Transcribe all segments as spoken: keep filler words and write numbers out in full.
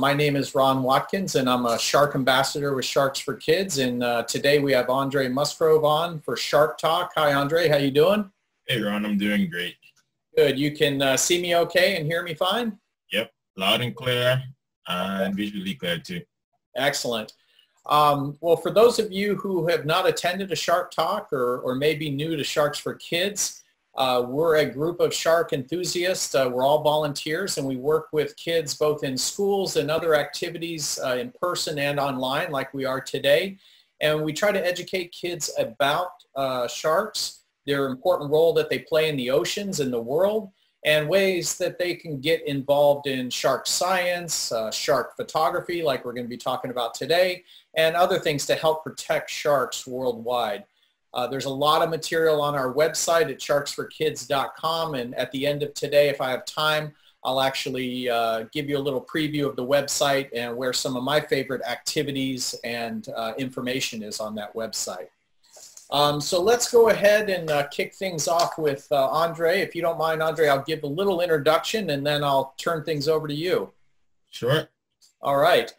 My name is Ron Watkins, and I'm a shark ambassador with Sharks for Kids. And uh, today we have Andre Musgrove on for Shark Talk. Hi, Andre. How you doing? Hey, Ron. I'm doing great. Good. You can uh, see me okay and hear me fine? Yep. Loud and clear, uh, and visually clear, too. Excellent. Um, well, for those of you who have not attended a Shark Talk or, or may be new to Sharks for Kids, Uh, we're a group of shark enthusiasts. Uh, we're all volunteers, and we work with kids both in schools and other activities uh, in person and online like we are today. And we try to educate kids about uh, sharks, their important role that they play in the oceans and the world, and ways that they can get involved in shark science, uh, shark photography like we're going to be talking about today, and other things to help protect sharks worldwide. Uh, there's a lot of material on our website at sharks for kids dot com, and at the end of today, if I have time, I'll actually uh, give you a little preview of the website and where some of my favorite activities and uh, information is on that website. Um, so let's go ahead and uh, kick things off with uh, Andre. If you don't mind, Andre, I'll give a little introduction and then I'll turn things over to you. Sure. All right.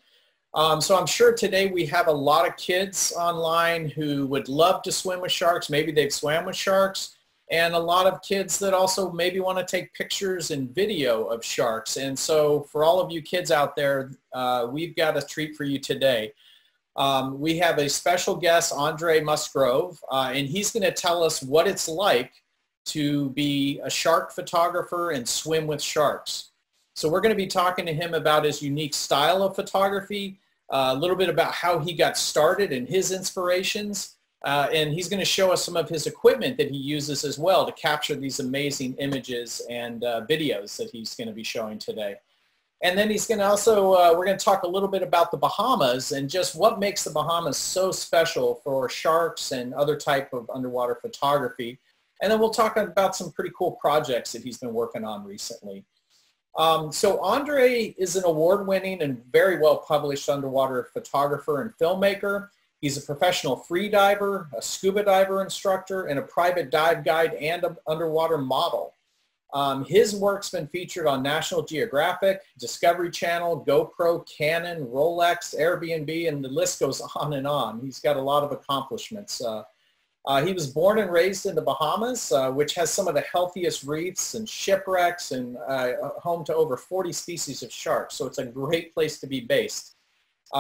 Um, so I'm sure today we have a lot of kids online who would love to swim with sharks. Maybe they've swam with sharks, and a lot of kids that also maybe want to take pictures and video of sharks. And so for all of you kids out there, uh, we've got a treat for you today. Um, we have a special guest, Andre Musgrove, uh, and he's going to tell us what it's like to be a shark photographer and swim with sharks. So we're going to be talking to him about his unique style of photography, uh, a little bit about how he got started and his inspirations, uh, and he's going to show us some of his equipment that he uses as well to capture these amazing images and uh, videos that he's going to be showing today. And then he's going to also, uh, we're going to talk a little bit about the Bahamas and just what makes the Bahamas so special for sharks and other type of underwater photography. And then we'll talk about some pretty cool projects that he's been working on recently. Um, so Andre is an award-winning and very well-published underwater photographer and filmmaker. He's a professional free diver, a scuba diver instructor, and a private dive guide and an underwater model. Um, his work's been featured on National Geographic, Discovery Channel, GoPro, Canon, Rolex, Airbnb, and the list goes on and on. He's got a lot of accomplishments. Uh, Uh, he was born and raised in the Bahamas, uh, which has some of the healthiest reefs and shipwrecks and uh, home to over forty species of sharks. So it's a great place to be based.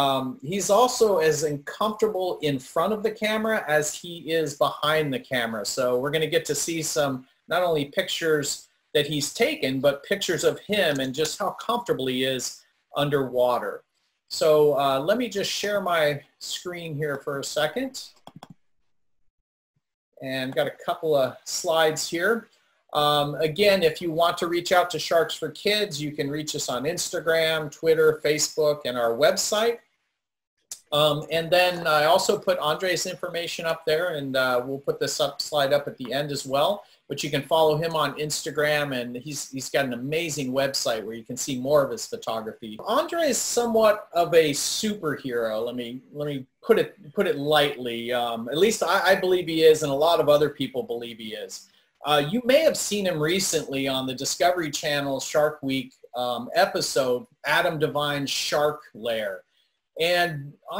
Um, he's also as uncomfortable in front of the camera as he is behind the camera. So we're going to get to see some not only pictures that he's taken, but pictures of him and just how comfortable he is underwater. So uh, let me just share my screen here for a second. And got a couple of slides here. Um, again, if you want to reach out to Sharks for Kids, you can reach us on Instagram, Twitter, Facebook, and our website. Um, and then I also put Andre's information up there, and uh, we'll put this up, slide up at the end as well. But you can follow him on Instagram, and he's, he's got an amazing website where you can see more of his photography. Andre is somewhat of a superhero. Let me, let me put it, put it lightly. Um, at least I, I believe he is, and a lot of other people believe he is. Uh, you may have seen him recently on the Discovery Channel Shark Week um, episode, Adam Divine Shark Lair. And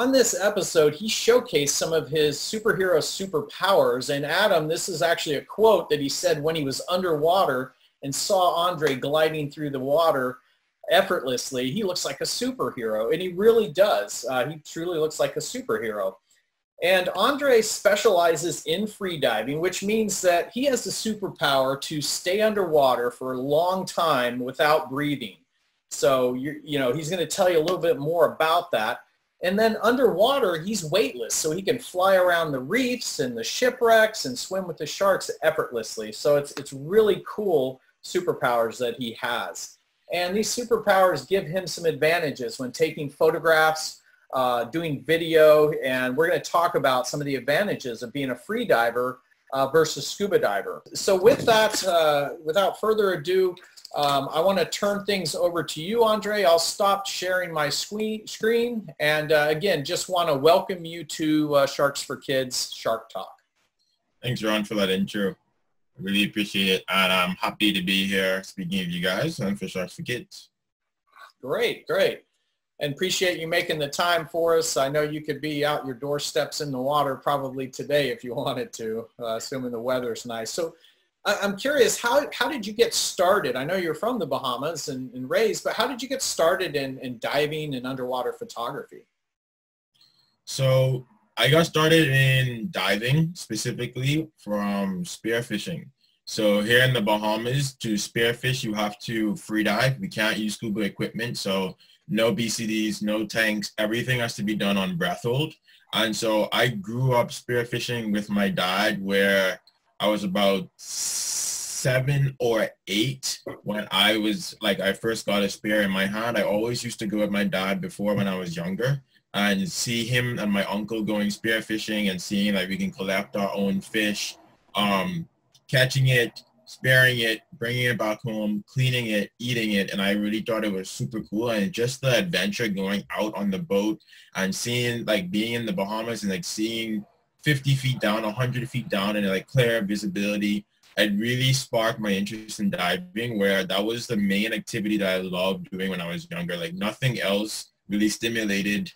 on this episode, he showcased some of his superhero superpowers. And Adam, this is actually a quote that he said when he was underwater and saw Andre gliding through the water effortlessly. He looks like a superhero, and he really does. Uh, he truly looks like a superhero. And Andre specializes in freediving, which means that he has the superpower to stay underwater for a long time without breathing. So, you're, you know, he's going to tell you a little bit more about that. And then underwater, he's weightless, so he can fly around the reefs and the shipwrecks and swim with the sharks effortlessly. So it's, it's really cool superpowers that he has. And these superpowers give him some advantages when taking photographs, uh, doing video, and we're going to talk about some of the advantages of being a free diver uh, versus scuba diver. So with that, uh, without further ado, Um, I want to turn things over to you, Andre. I'll stop sharing my screen. And uh, again, just want to welcome you to uh, Sharks for Kids Shark Talk. Thanks, Ron, for that intro. I really appreciate it. And I'm happy to be here speaking with you guys and for Sharks for Kids. Great, great. and appreciate you making the time for us. I know you could be out your doorsteps in the water probably today if you wanted to, uh, assuming the weather's nice. So I'm curious, how, how did you get started? I know you're from the Bahamas and, and raised, but how did you get started in, in diving and underwater photography? So I got started in diving specifically from spearfishing. So here in the Bahamas, to spearfish, you have to free dive. We can't use scuba equipment, so no B C Ds, no tanks. Everything has to be done on breath hold. And so I grew up spearfishing with my dad, where I was about seven or eight when I was, like, I first got a spear in my hand. I always used to go with my dad before when I was younger, and see him and my uncle going spearfishing and seeing like we can collect our own fish, um, catching it, sparing it, bringing it back home, cleaning it, eating it. And I really thought it was super cool. And just the adventure going out on the boat and seeing, like, being in the Bahamas and like seeing fifty feet down, one hundred feet down, and like clear visibility, it really sparked my interest in diving, where that was the main activity that I loved doing when I was younger. Like, nothing else really stimulated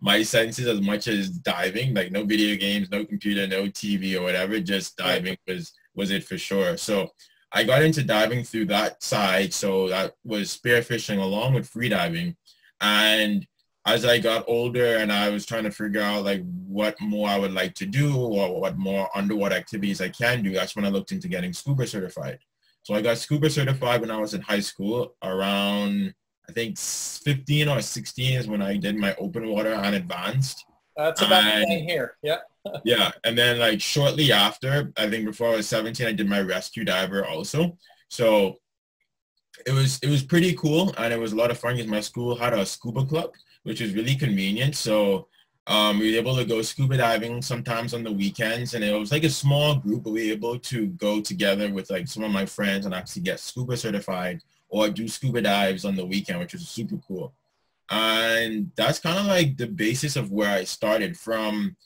my senses as much as diving. Like, no video games, no computer, no T V or whatever, just diving was was it for sure. So I got into diving through that side. So that was spearfishing along with free diving. And as I got older and I was trying to figure out like what more I would like to do or what more underwater activities I can do, that's when I looked into getting scuba certified. So I got scuba certified when I was in high school. Around, I think, fifteen or sixteen is when I did my open water and advanced. That's about the thing here. Yeah. Yeah. And then, like, shortly after, I think before I was seventeen, I did my rescue diver also. So it was, it was pretty cool. And it was a lot of fun because my school had a scuba club, which was really convenient. So um, we were able to go scuba diving sometimes on the weekends. And it was like a small group, but we were able to go together with like some of my friends and actually get scuba certified or do scuba dives on the weekend, which was super cool. And that's kind of like the basis of where I started from.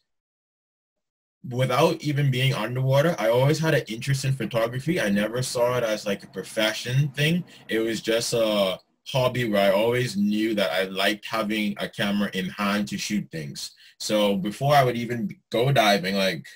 Without even being underwater, I always had an interest in photography. I never saw it as like a profession thing. It was just a hobby where I always knew that I liked having a camera in hand to shoot things. So before I would even go diving, like,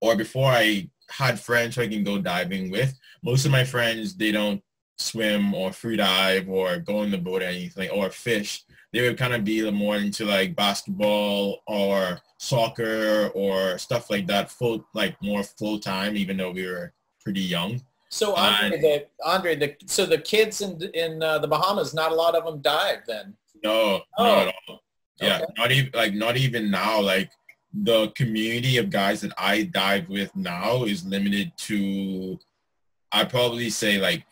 or before I had friends who I can go diving with, most of my friends, they don't swim or free dive or go in the boat or anything or fish. They would kind of be more into like basketball or soccer or stuff like that, full, like more full time, even though we were pretty young. So Andre, um, the, Andre the, so the kids in, in uh, the Bahamas, not a lot of them dive then? No, oh. Not at all. Yeah, okay. Not even, like, not even now. Like, the community of guys that I dive with now is limited to, I'd probably say, like,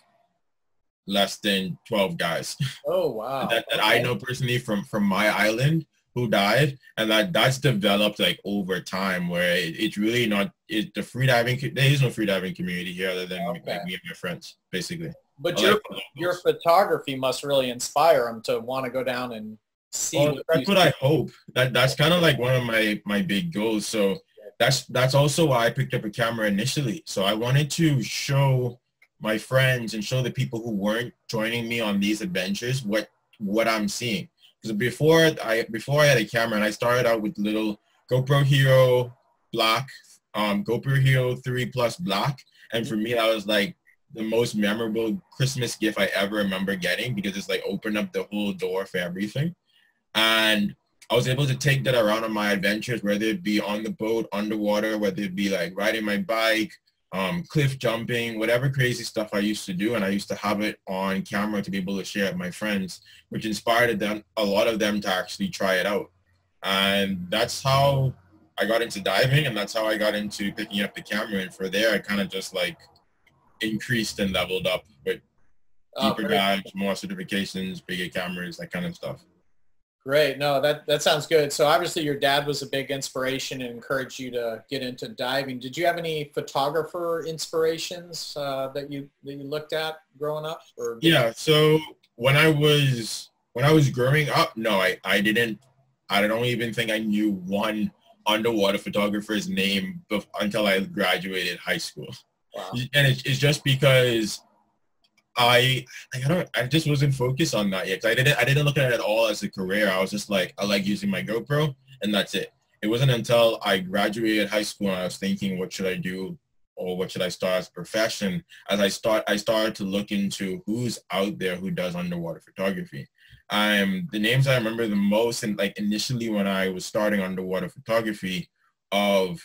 less than twelve guys. Oh, wow. that that okay. I know personally from, from my island who dive, and that, that's developed like over time, where it, it's really not, it, the free diving, there is no free diving community here other than okay. like me and my friends, basically. But your, your photography must really inspire them to want to go down and see. Well, what that's what I hope. That, that's kind of like one of my, my big goals. So that's, that's also why I picked up a camera initially. So I wanted to show my friends and show the people who weren't joining me on these adventures what what I'm seeing. Because before I before I had a camera, and I started out with little GoPro Hero Black, um, GoPro Hero three plus Black, and for me that was like the most memorable Christmas gift I ever remember getting, because it's like opened up the whole door for everything. And I was able to take that around on my adventures, whether it be on the boat, underwater, whether it be like riding my bike, Um, cliff jumping, whatever crazy stuff I used to do, and I used to have it on camera to be able to share with my friends, which inspired them, a lot of them, to actually try it out. And that's how I got into diving, and that's how I got into picking up the camera. And for there, I kind of just like increased and leveled up with deeper dives, more certifications, bigger cameras, that kind of stuff. Great. No, that, that sounds good. So obviously your dad was a big inspiration and encouraged you to get into diving. Did you have any photographer inspirations uh, that you that you looked at growing up? Or yeah. So when I was when I was growing up, no, I, I didn't. I don't even think I knew one underwater photographer's name until I graduated high school. Wow. And it's, it's just because I I don't I just wasn't focused on that yet. 'Cause I didn't I didn't look at it at all as a career. I was just like, I like using my GoPro, and that's it. It wasn't until I graduated high school and I was thinking, what should I do, or what should I start as a profession? As I start I started to look into who's out there who does underwater photography. Um, the names I remember the most, and like initially when I was starting underwater photography, of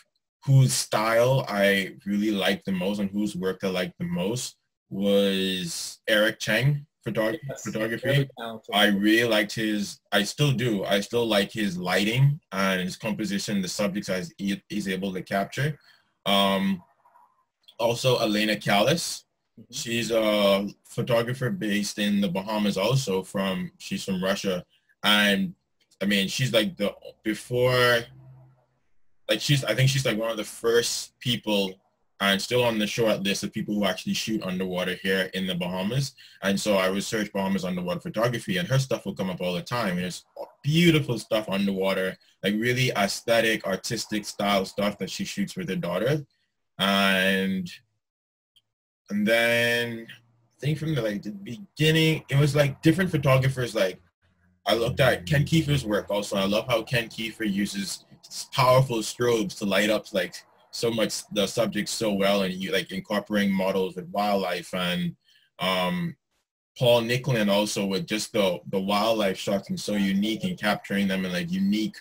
whose style I really liked the most and whose work I liked the most, was Eric Cheng photog yes. photography. I really liked his, I still do, I still like his lighting and his composition, the subjects I, he's able to capture. Um, also Elena Callas, mm-hmm. she's a photographer based in the Bahamas also, from, she's from Russia. And I mean, she's like the, before, like she's, I think she's like one of the first people, and still on the short list of people who actually shoot underwater here in the Bahamas. And so I research Bahamas underwater photography, and her stuff will come up all the time. And it's beautiful stuff underwater, like really aesthetic, artistic style stuff that she shoots with her daughter. And, and then I think from the, like, the beginning, it was like different photographers. Like I looked at Ken Kiefer's work also. I love how Ken Kiefer uses powerful strobes to light up like so much the subject so well, and you like incorporating models with wildlife. And um Paul Nicklin also, with just the the wildlife shots, and so unique and capturing them in like unique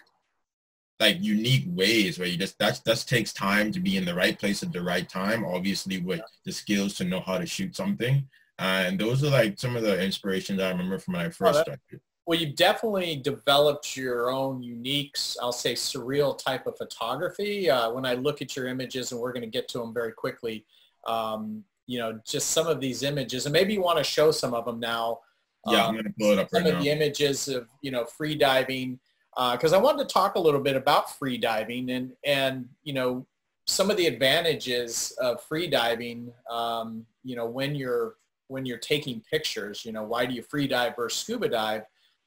like unique ways where you just that's that takes time to be in the right place at the right time, obviously with the skills to know how to shoot something. Uh, and those are like some of the inspirations I remember from when I first oh, started. Well, you've definitely developed your own unique, I'll say surreal type of photography. Uh, when I look at your images, and we're going to get to them very quickly, um, you know, just some of these images, and maybe you want to show some of them now. Yeah, um, I'm going to pull it up right now. Some of the images of, you know, free diving, because uh, I wanted to talk a little bit about free diving and, and you know, some of the advantages of free diving, um, you know, when you're, when you're taking pictures, you know, why do you free dive versus scuba dive?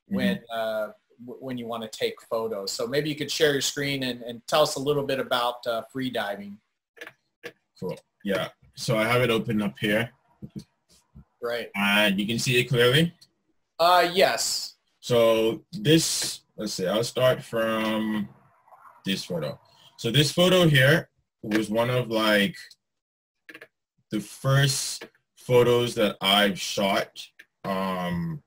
When uh, when you want to take photos. So maybe you could share your screen and, and tell us a little bit about uh, free diving. Cool. Yeah. So I have it open up here. Right. And you can see it clearly? Uh, yes. So this, let's see, I'll start from this photo. So this photo here was one of like the first photos that I've shot. Um,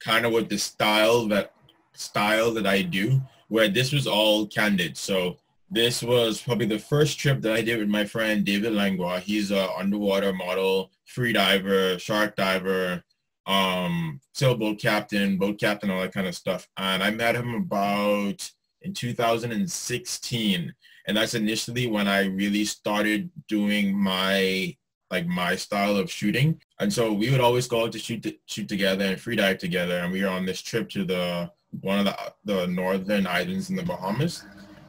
kind of with the style that style that I do, where this was all candid. So this was probably the first trip that I did with my friend David Langwa. He's an underwater model, free diver, shark diver, um, sailboat captain, boat captain, all that kind of stuff. And I met him about in two thousand sixteen. And that's initially when I really started doing my like my style of shooting. And so we would always go out to shoot to, shoot together and free dive together. And we were on this trip to the one of the, the northern islands in the Bahamas.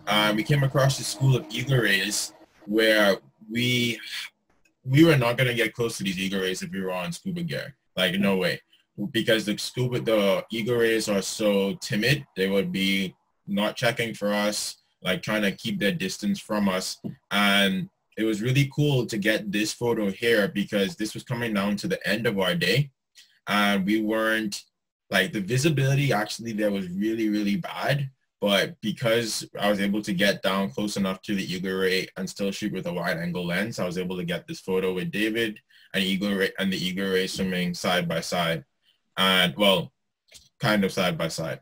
And um, we came across the school of eagle rays, where we we were not gonna get close to these eagle rays if we were on scuba gear. Like no way, because the scuba the eagle rays are so timid. They would be not checking for us, like trying to keep their distance from us. And it was really cool to get this photo here, because this was coming down to the end of our day, and we weren't like the visibility actually there was really, really bad. But because I was able to get down close enough to the eagle ray and still shoot with a wide angle lens, I was able to get this photo with David and eagle ray and the eagle ray swimming side by side, and well, kind of side by side.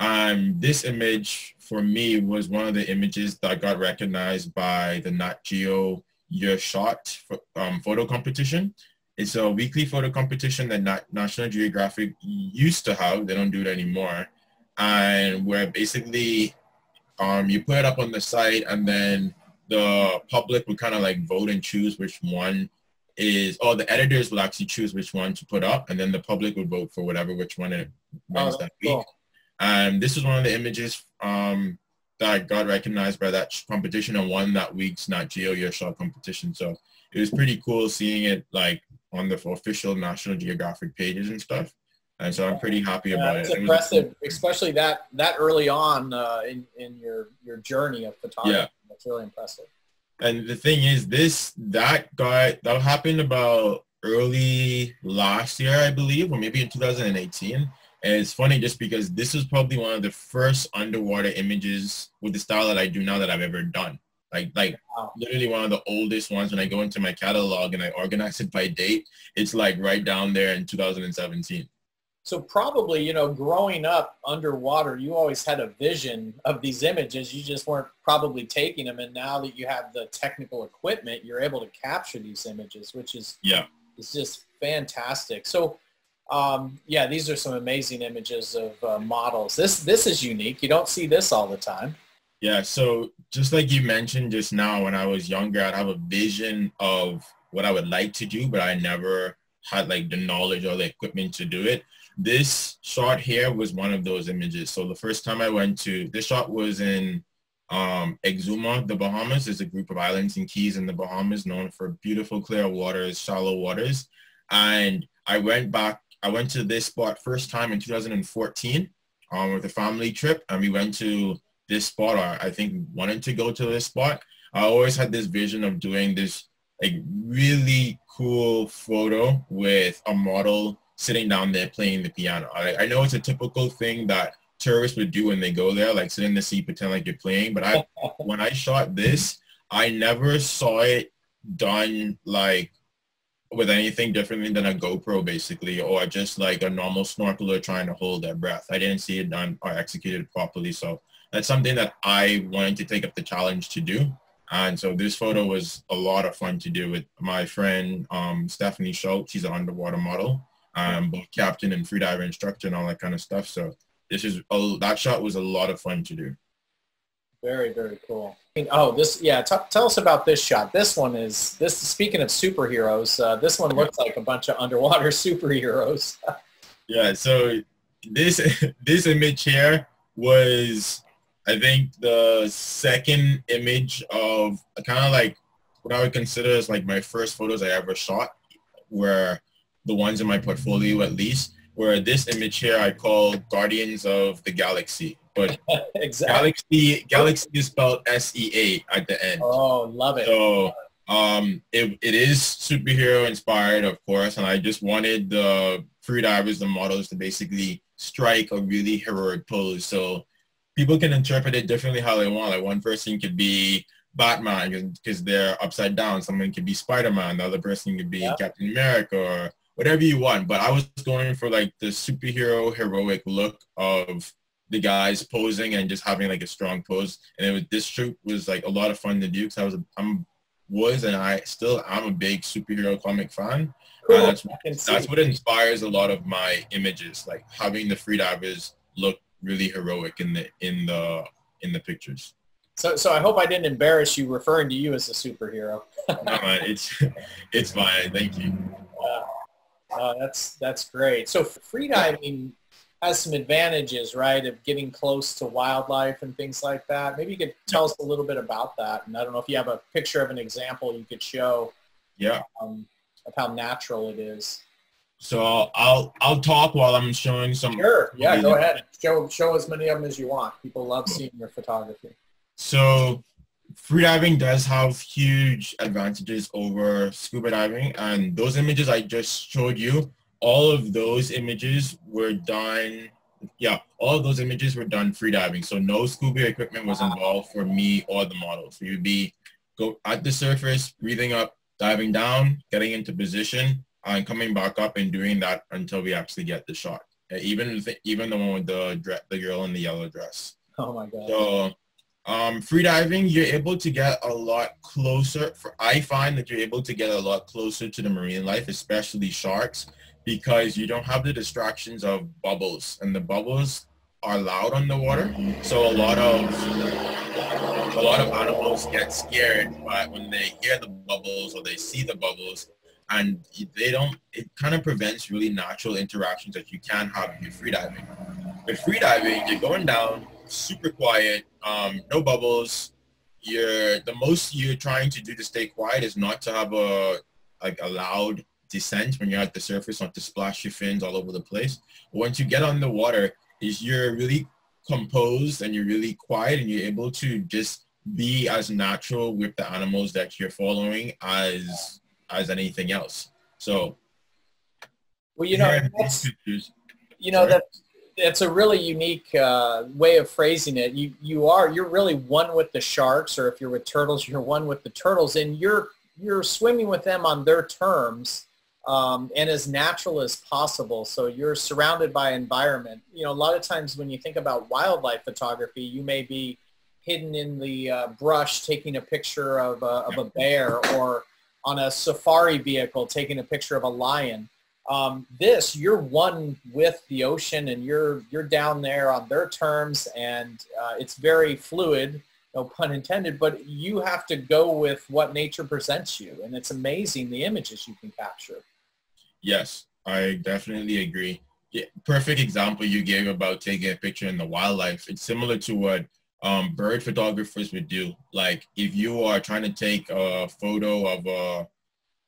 Um, this image for me was one of the images that got recognized by the Nat Geo Your Shot um, photo competition. It's a weekly photo competition that Nat National Geographic used to have. They don't do it anymore. And where basically um, you put it up on the site, and then the public would kind of like vote and choose which one is, or the editors will actually choose which one to put up, and then the public would vote for whatever, which one it wins oh, that week. Cool. And this is one of the images um, that got recognized by that competition and won that week's Nat Geo Your Shot competition. So it was pretty cool seeing it like on the official National Geographic pages and stuff. And so I'm pretty happy yeah, about it. It's impressive, it cool especially that that early on uh, in, in your, your journey of photography. Yeah. That's really impressive. And the thing is, this, that got, that happened about early last year, I believe, or maybe in two thousand eighteen. And it's funny just because this was probably one of the first underwater images with the style that I do now that I've ever done. Like, like wow. Literally one of the oldest ones. When I go into my catalog and I organize it by date, it's like right down there in two thousand seventeen. So probably, you know, growing up underwater, you always had a vision of these images. You just weren't probably taking them. And now that you have the technical equipment, you're able to capture these images, which is yeah, it's just fantastic. So, um, yeah, these are some amazing images of uh, models. This, this is unique. You don't see this all the time. Yeah. So just like you mentioned just now, when I was younger, I'd have a vision of what I would like to do, but I never had like the knowledge or the equipment to do it. This shot here was one of those images. So the first time I went to, this shot was in um, Exuma, the Bahamas. It's a group of islands and keys in the Bahamas known for beautiful clear waters, shallow waters. And I went back, I went to this spot first time in two thousand fourteen um, with a family trip. And we went to this spot, or I think wanted to go to this spot. I always had this vision of doing this like really cool photo with a model sitting down there playing the piano. I, I know it's a typical thing that tourists would do when they go there, like sit in the sea, pretend like you're playing. But I, when I shot this, I never saw it done like with anything differently than a GoPro basically, or just like a normal snorkeler trying to hold their breath. I didn't see it done or executed properly. So that's something that I wanted to take up the challenge to do. And so this photo was a lot of fun to do with my friend, um, Stephanie Schultz. She's an underwater model. Um, both captain and freediver instructor and all that kind of stuff. So this is a, that shot was a lot of fun to do. Very, very cool. Oh, this yeah. T tell us about this shot. This one is this. Speaking of superheroes, uh, this one looks like a bunch of underwater superheroes. Yeah. So this this image here was, I think, the second image of kind of like what I would consider as like my first photos I ever shot, where the ones in my portfolio at least, where this image here I call Guardians of the Galaxy. But exactly. Galaxy Galaxy is spelled S E A at the end. Oh, love it. So um, it, it is superhero inspired, of course, and I just wanted the freedivers, the models, to basically strike a really heroic pose. So people can interpret it differently how they want. Like one person could be Batman because they're upside down. Someone could be Spider-Man. The other person could be yep. Captain America or whatever you want, but I was going for like the superhero heroic look of the guys posing and just having like a strong pose. And it was, this shoot was like a lot of fun to do because I was, I'm, was, and I still am a big superhero comic fan. Cool. Uh, that's what, that's what inspires a lot of my images, like having the freedivers look really heroic in the in the in the pictures. So, so I hope I didn't embarrass you referring to you as a superhero. No, it's it's fine. Thank you. Uh, Uh, that's that's great. So freediving has some advantages, right, of getting close to wildlife and things like that. Maybe you could tell us a little bit about that. And I don't know if you have a picture of an example you could show. Yeah. Um, of how natural it is. So I'll I'll talk while I'm showing some. Sure. Yeah. Go ahead. Show show as many of them as you want. People love seeing your photography. So freediving does have huge advantages over scuba diving, and those images I just showed you, all of those images were done, yeah, all of those images were done freediving. So no scuba equipment was involved for me or the models. We would be go at the surface, breathing up, diving down, getting into position, and coming back up and doing that until we actually get the shot. Even the, even the one with the, the girl in the yellow dress. Oh my God. So, Um, freediving, you're able to get a lot closer. For, I find that you're able to get a lot closer to the marine life, especially sharks, because you don't have the distractions of bubbles, and the bubbles are loud on the water. So a lot of a lot of animals get scared but when they hear the bubbles or they see the bubbles, and they don't. It kind of prevents really natural interactions that you can have in freediving. With freediving, you're going down. Super quiet, um, no bubbles. You're the most you're trying to do to stay quiet is not to have a like a loud descent when you're at the surface, not to splash your fins all over the place. But once you get on the water, is you're really composed and you're really quiet, and you're able to just be as natural with the animals that you're following as as anything else. So, well, you know, that's, you know, that that's a really unique uh, way of phrasing it. You you are you're really one with the sharks, or if you're with turtles, you're one with the turtles, and you're you're swimming with them on their terms. Um, and as natural as possible. So you're surrounded by environment. You know, a lot of times when you think about wildlife photography, you may be hidden in the uh, brush taking a picture of a, of a bear, or on a safari vehicle taking a picture of a lion. Um, this, you're one with the ocean, and you're you're down there on their terms, and uh, it's very fluid, no pun intended, but you have to go with what nature presents you, and it's amazing the images you can capture. Yes, I definitely agree. Yeah, perfect example you gave about taking a picture in the wildlife. It's similar to what um, bird photographers would do. Like if you are trying to take a photo of a,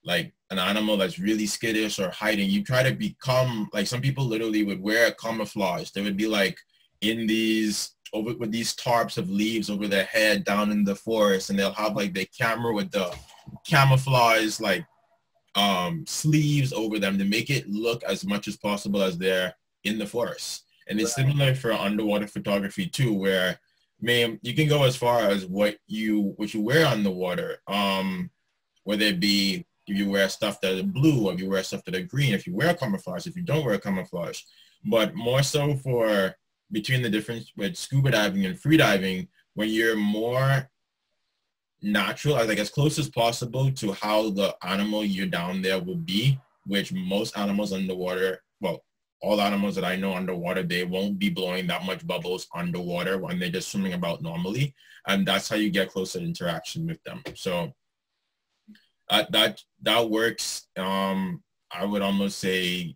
like an animal that's really skittish or hiding, you try to become, like some people literally would wear camouflage. They would be like in these, over with these tarps of leaves over their head down in the forest, and they'll have like the camera with the camouflage, like, um sleeves over them to make it look as much as possible as they're in the forest. And it's right. Similar for underwater photography too, where man, you can go as far as what you what you wear on the water, um whether it be if you wear stuff that are blue, or if you wear stuff that are green, if you wear camouflage, if you don't wear camouflage. But more so for between the difference with scuba diving and free diving, when you're more natural, like as close as possible to how the animal you're down there will be, which most animals underwater, well, all animals that I know underwater, they won't be blowing that much bubbles underwater when they're just swimming about normally. And that's how you get closer interaction with them. So uh, that that works, um, I would almost say.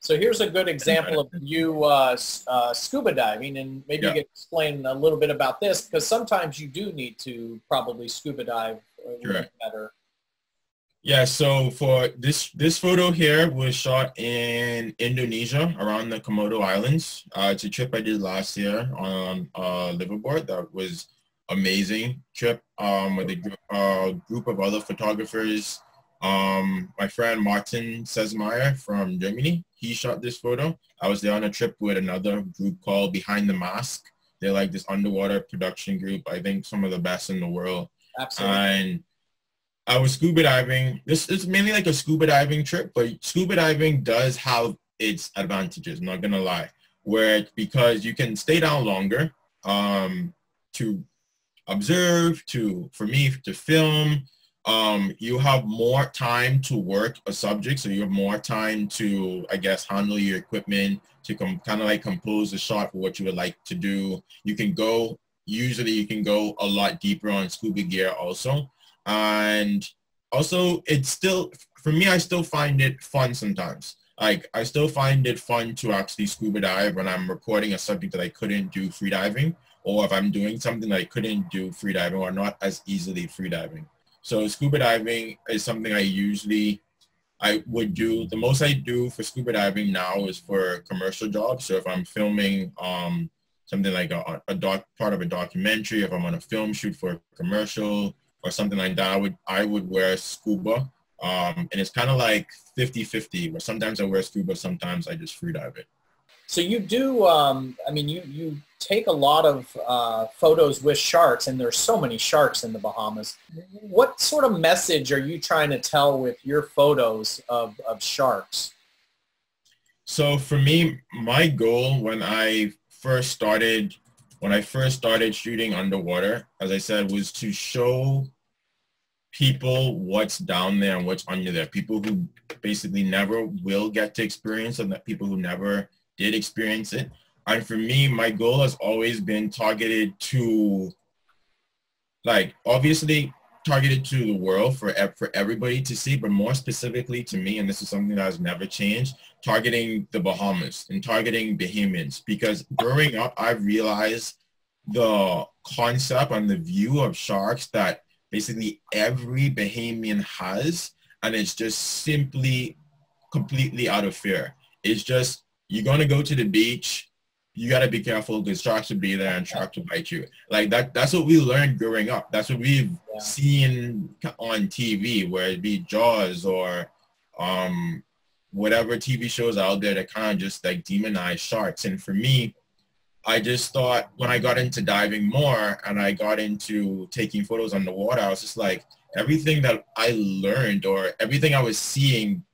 So here's a good example of you uh, uh, scuba diving, and maybe yeah. you can explain a little bit about this, because sometimes you do need to probably scuba dive a little bit better. Yeah, so for this, this photo here was shot in Indonesia around the Komodo Islands. Uh, it's a trip I did last year on uh, liverboard. That was amazing trip um, with a uh, group of other photographers. Um, my friend Martin Sesmaier from Germany, he shot this photo. I was there on a trip with another group called Behind the Mask. They're like this underwater production group. I think some of the best in the world. Absolutely. And I was scuba diving. This is mainly like a scuba diving trip, but scuba diving does have its advantages, I'm not going to lie, where because you can stay down longer um, to observe, to, for me, to film. Um, you have more time to work a subject, so you have more time to, I guess, handle your equipment, to com kind of like compose a shot for what you would like to do. You can go, usually you can go a lot deeper on scuba gear also. And also it's still, for me, I still find it fun sometimes. Like I still find it fun to actually scuba dive when I'm recording a subject that I couldn't do free diving, or if I'm doing something that I couldn't do free diving or not as easily free diving. So scuba diving is something I usually, I would do, the most I do for scuba diving now is for commercial jobs. So if I'm filming um, something like a, a doc, part of a documentary, if I'm on a film shoot for a commercial or something like that, I would, I would wear scuba. Um, and it's kind of like fifty fifty, where sometimes I wear scuba, sometimes I just free dive it. So you do, um, I mean, you, you take a lot of uh, photos with sharks, and there's so many sharks in the Bahamas. What sort of message are you trying to tell with your photos of, of sharks? So for me, my goal when I first started, when I first started shooting underwater, as I said, was to show people what's down there and what's under there. People who basically never will get to experience, and that people who never did experience it. And for me, my goal has always been targeted to, like, obviously targeted to the world for, for everybody to see, but more specifically to me, and this is something that has never changed, targeting the Bahamas and targeting Bahamians. Because growing up, I realized the concept and the view of sharks that basically every Bahamian has, and it's just simply completely out of fear. It's just, you're going to go to the beach, you got to be careful because sharks will be there and sharks will bite you. Like that, that's what we learned growing up. That's what we've yeah. seen on T V, where it'd be Jaws or um, whatever T V shows out there that kind of just like demonize sharks. And for me, I just thought when I got into diving more and I got into taking photos on the water, I was just like, everything that I learned or everything I was seeing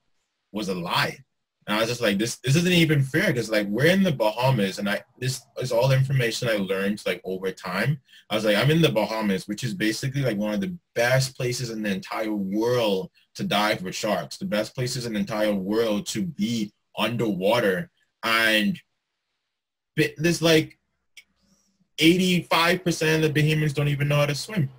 was a lie. And I was just like, this, this isn't even fair, because like we're in the Bahamas, and I, this is all information I learned like over time. I was like, I'm in the Bahamas, which is basically like one of the best places in the entire world to dive with sharks, the best places in the entire world to be underwater. And there's like eighty-five percent of the Bahamians don't even know how to swim.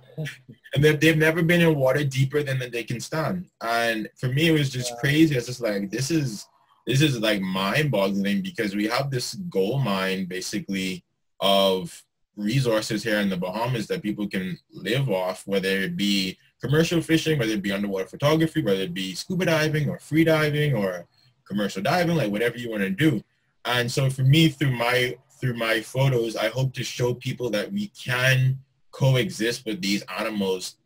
And they've, they've never been in water deeper than that they can stand. And for me, it was just crazy. It's just like, this is, this is like mind-boggling, because we have this gold mine basically of resources here in the Bahamas that people can live off, whether it be commercial fishing, whether it be underwater photography, whether it be scuba diving or free diving or commercial diving, like whatever you want to do. And so for me, through my, through my photos, I hope to show people that we can coexist with these animals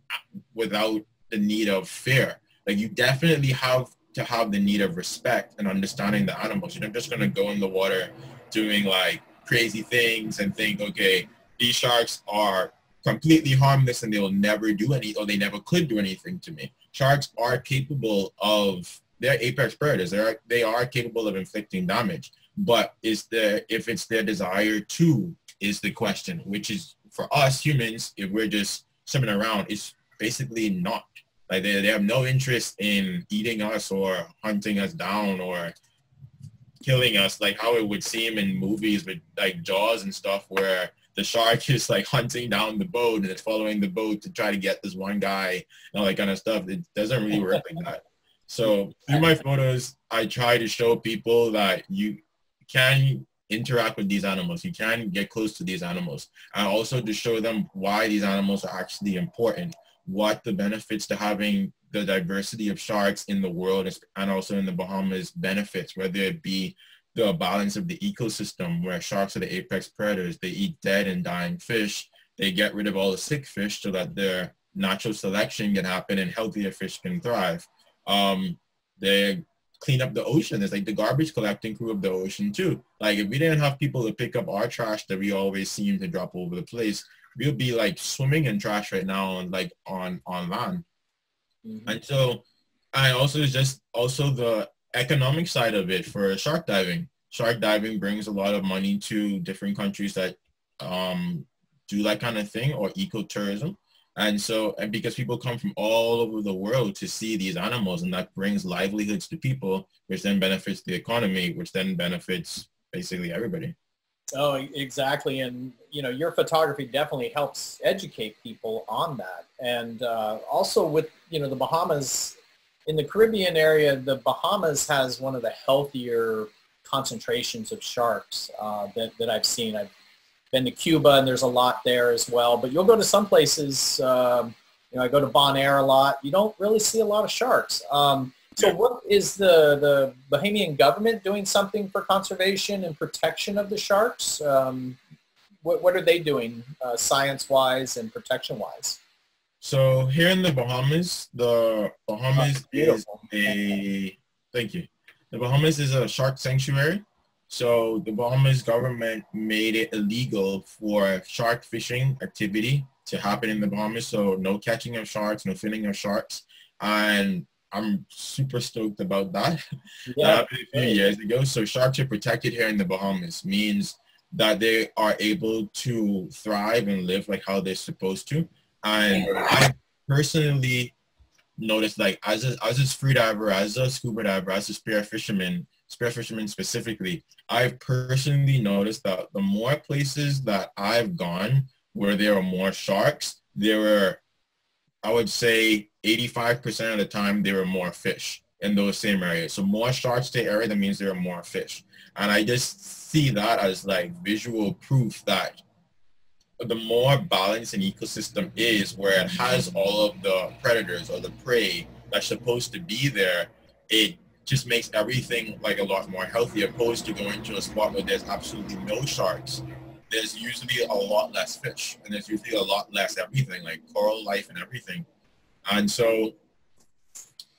without the need of fear. Like, you definitely have to have the need of respect and understanding the animals. You're not just going to go in the water doing like crazy things and think, okay, these sharks are completely harmless and they'll never do any, or they never could do anything to me. Sharks are capable of, they're apex predators. They're, they are capable of inflicting damage. But is there, if it's their desire to, is the question, which is for us humans, if we're just swimming around, it's basically not. Like, they, they have no interest in eating us or hunting us down or killing us, like how it would seem in movies with like Jaws and stuff, where the shark is like hunting down the boat and it's following the boat to try to get this one guy and all that kind of stuff. It doesn't really work like that. So through my photos, I try to show people that you can interact with these animals, you can get close to these animals, and also to show them why these animals are actually important, what the benefits to having the diversity of sharks in the world is, and also in the Bahamas benefits, whether it be the balance of the ecosystem, where sharks are the apex predators, they eat dead and dying fish, they get rid of all the sick fish so that their natural selection can happen and healthier fish can thrive. Um, they clean up the ocean. It's like the garbage collecting crew of the ocean too. Like, if we didn't have people to pick up our trash that we always seem to drop over the place, we'll be like swimming in trash right now on like on on land. Mm-hmm. And so I also just also the economic side of it for shark diving. Shark diving brings a lot of money to different countries that um, do that kind of thing, or ecotourism. And so, and because people come from all over the world to see these animals, and that brings livelihoods to people, which then benefits the economy, which then benefits basically everybody. Oh, exactly. And, you know, your photography definitely helps educate people on that. And uh, also with, you know, the Bahamas, in the Caribbean area, the Bahamas has one of the healthier concentrations of sharks uh, that, that I've seen. I've been to Cuba, and there's a lot there as well. But you'll go to some places, um, you know, I go to Bonaire a lot. You don't really see a lot of sharks. Um, so what is the, the Bahamian government doing something for conservation and protection of the sharks? Um, what, what are they doing uh, science-wise and protection-wise? So here in the Bahamas, the Bahamas is a, thank you. The Bahamas is a shark sanctuary. So the Bahamas government made it illegal for shark fishing activity to happen in the Bahamas. So no catching of sharks, no finning of sharks. And I'm super stoked about that. Yeah. That happened a few years ago. So sharks are protected here in the Bahamas, means that they are able to thrive and live like how they're supposed to. And I personally noticed, like, as a, as a freediver, as a scuba diver, as a spear fisherman, spearfishermen specifically, I've personally noticed that the more places that I've gone where there are more sharks, there were, I would say, eighty-five percent of the time there were more fish in those same areas. So more sharks to the area, that means there are more fish. And I just see that as like visual proof that the more balanced an ecosystem is, where it has all of the predators or the prey that's supposed to be there, it just makes everything like a lot more healthy, opposed to going to a spot where there's absolutely no sharks. There's usually a lot less fish, and there's usually a lot less everything, like coral life and everything. And so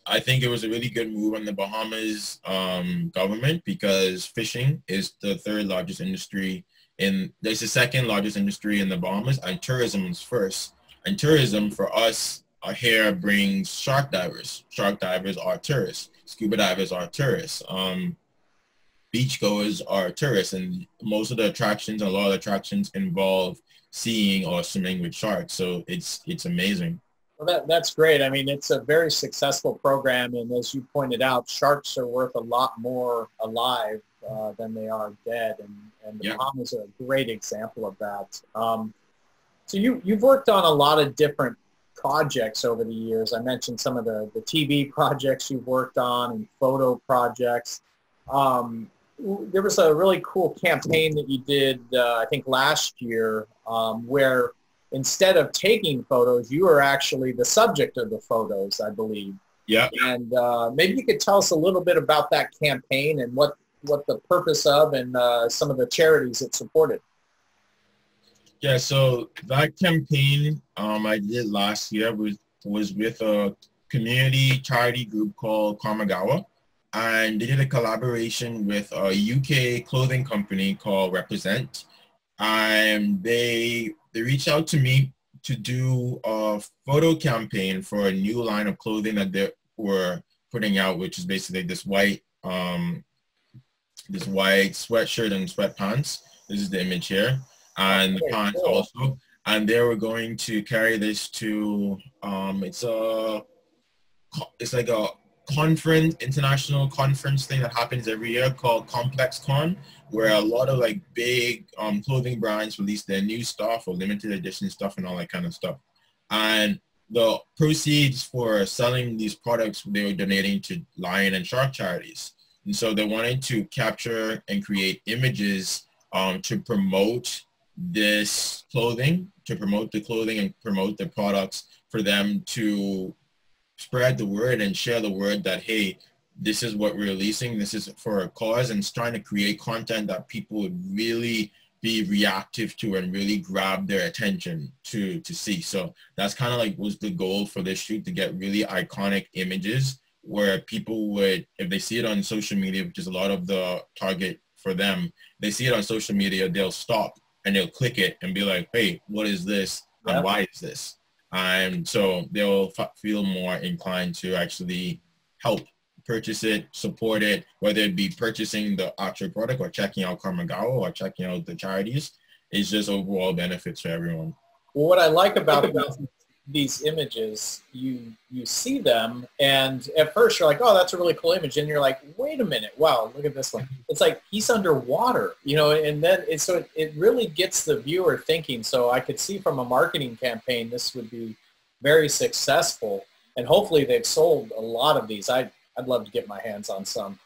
I think it was a really good move on the Bahamas um, government, because fishing is the third largest industry in, there's the second largest industry in the Bahamas, and tourism is first. And tourism for us uh, here brings shark divers. Shark divers are tourists. Scuba divers are tourists. Um, beachgoers are tourists. And most of the attractions, a lot of attractions involve seeing or swimming with sharks. So it's, it's amazing. Well, that, that's great. I mean, it's a very successful program. And as you pointed out, sharks are worth a lot more alive uh, than they are dead. And, and the Bahamas yeah. are a great example of that. Um, so you, you've worked on a lot of different projects over the years. I mentioned some of the, the T V projects you've worked on and photo projects. Um, there was a really cool campaign that you did, uh, I think, last year um, where instead of taking photos, you were actually the subject of the photos, I believe. Yeah. And uh, maybe you could tell us a little bit about that campaign and what, what the purpose of and uh, some of the charities it supported. Yeah, so that campaign um, I did last year was, was with a community charity group called Karmagawa. And they did a collaboration with a U K clothing company called Represent. And they... They reached out to me to do a photo campaign for a new line of clothing that they were putting out, which is basically this white, um, this white sweatshirt and sweatpants. This is the image here, and the pants also. And they were going to carry this to um, it's a, it's like a conference, international conference thing that happens every year called Complex Con, where a lot of like big um, clothing brands release their new stuff or limited edition stuff and all that kind of stuff. And the proceeds for selling these products, they were donating to lion and shark charities. And so they wanted to capture and create images um, to promote this clothing, to promote the clothing and promote the products for them to spread the word and share the word that, hey, this is what we're releasing, this is for a cause, and it's trying to create content that people would really be reactive to and really grab their attention to, to see. So that's kind of like was the goal for this shoot, to get really iconic images where people would, if they see it on social media, which is a lot of the target for them, they see it on social media, they'll stop and they'll click it and be like, hey, what is this and why is this? And so they'll f feel more inclined to actually help purchase it, support it, whether it be purchasing the actual product or checking out Karmagawa or checking out the charities. It's just overall benefits for everyone. Well, what I like about, about these images, you you see them, and at first you're like, oh, that's a really cool image. And you're like, wait a minute, wow, look at this one. It's like he's underwater, you know, and then it's, so it, it really gets the viewer thinking. So I could see from a marketing campaign, this would be very successful. And hopefully they've sold a lot of these. I I'd love to get my hands on some.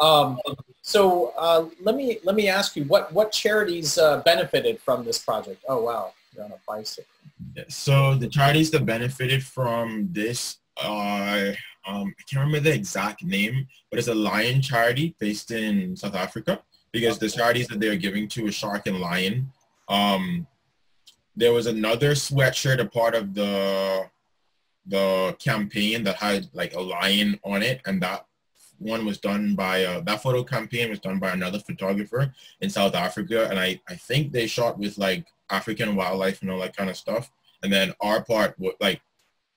um, so uh, let me let me ask you, what what charities uh, benefited from this project? Oh wow, you're on a bicycle. Yeah, so the charities that benefited from this are um, I can't remember the exact name, but it's a lion charity based in South Africa, because okay. the charities that they're giving to is shark and lion. Um, there was another sweatshirt, a part of the. the campaign that had like a lion on it, and that one was done by uh, that photo campaign was done by another photographer in South Africa, and I I think they shot with like African wildlife and all that kind of stuff. And then our part, like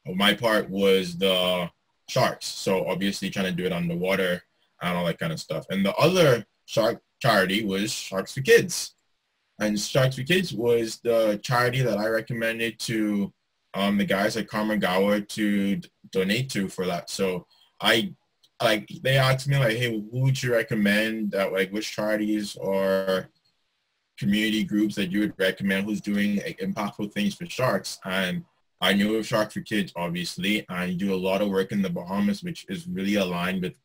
my part, was the sharks, so obviously trying to do it underwater and all that kind of stuff. And the other shark charity was Sharks for Kids, and Sharks for Kids was the charity that I recommended to Um, the guys at Karmagawa to donate to for that. So I, like, they asked me, like, hey, who would you recommend that, like, which charities or community groups that you would recommend who's doing like, impactful things for sharks? And I knew of Shark for Kids, obviously. I do a lot of work in the Bahamas, which is really aligned with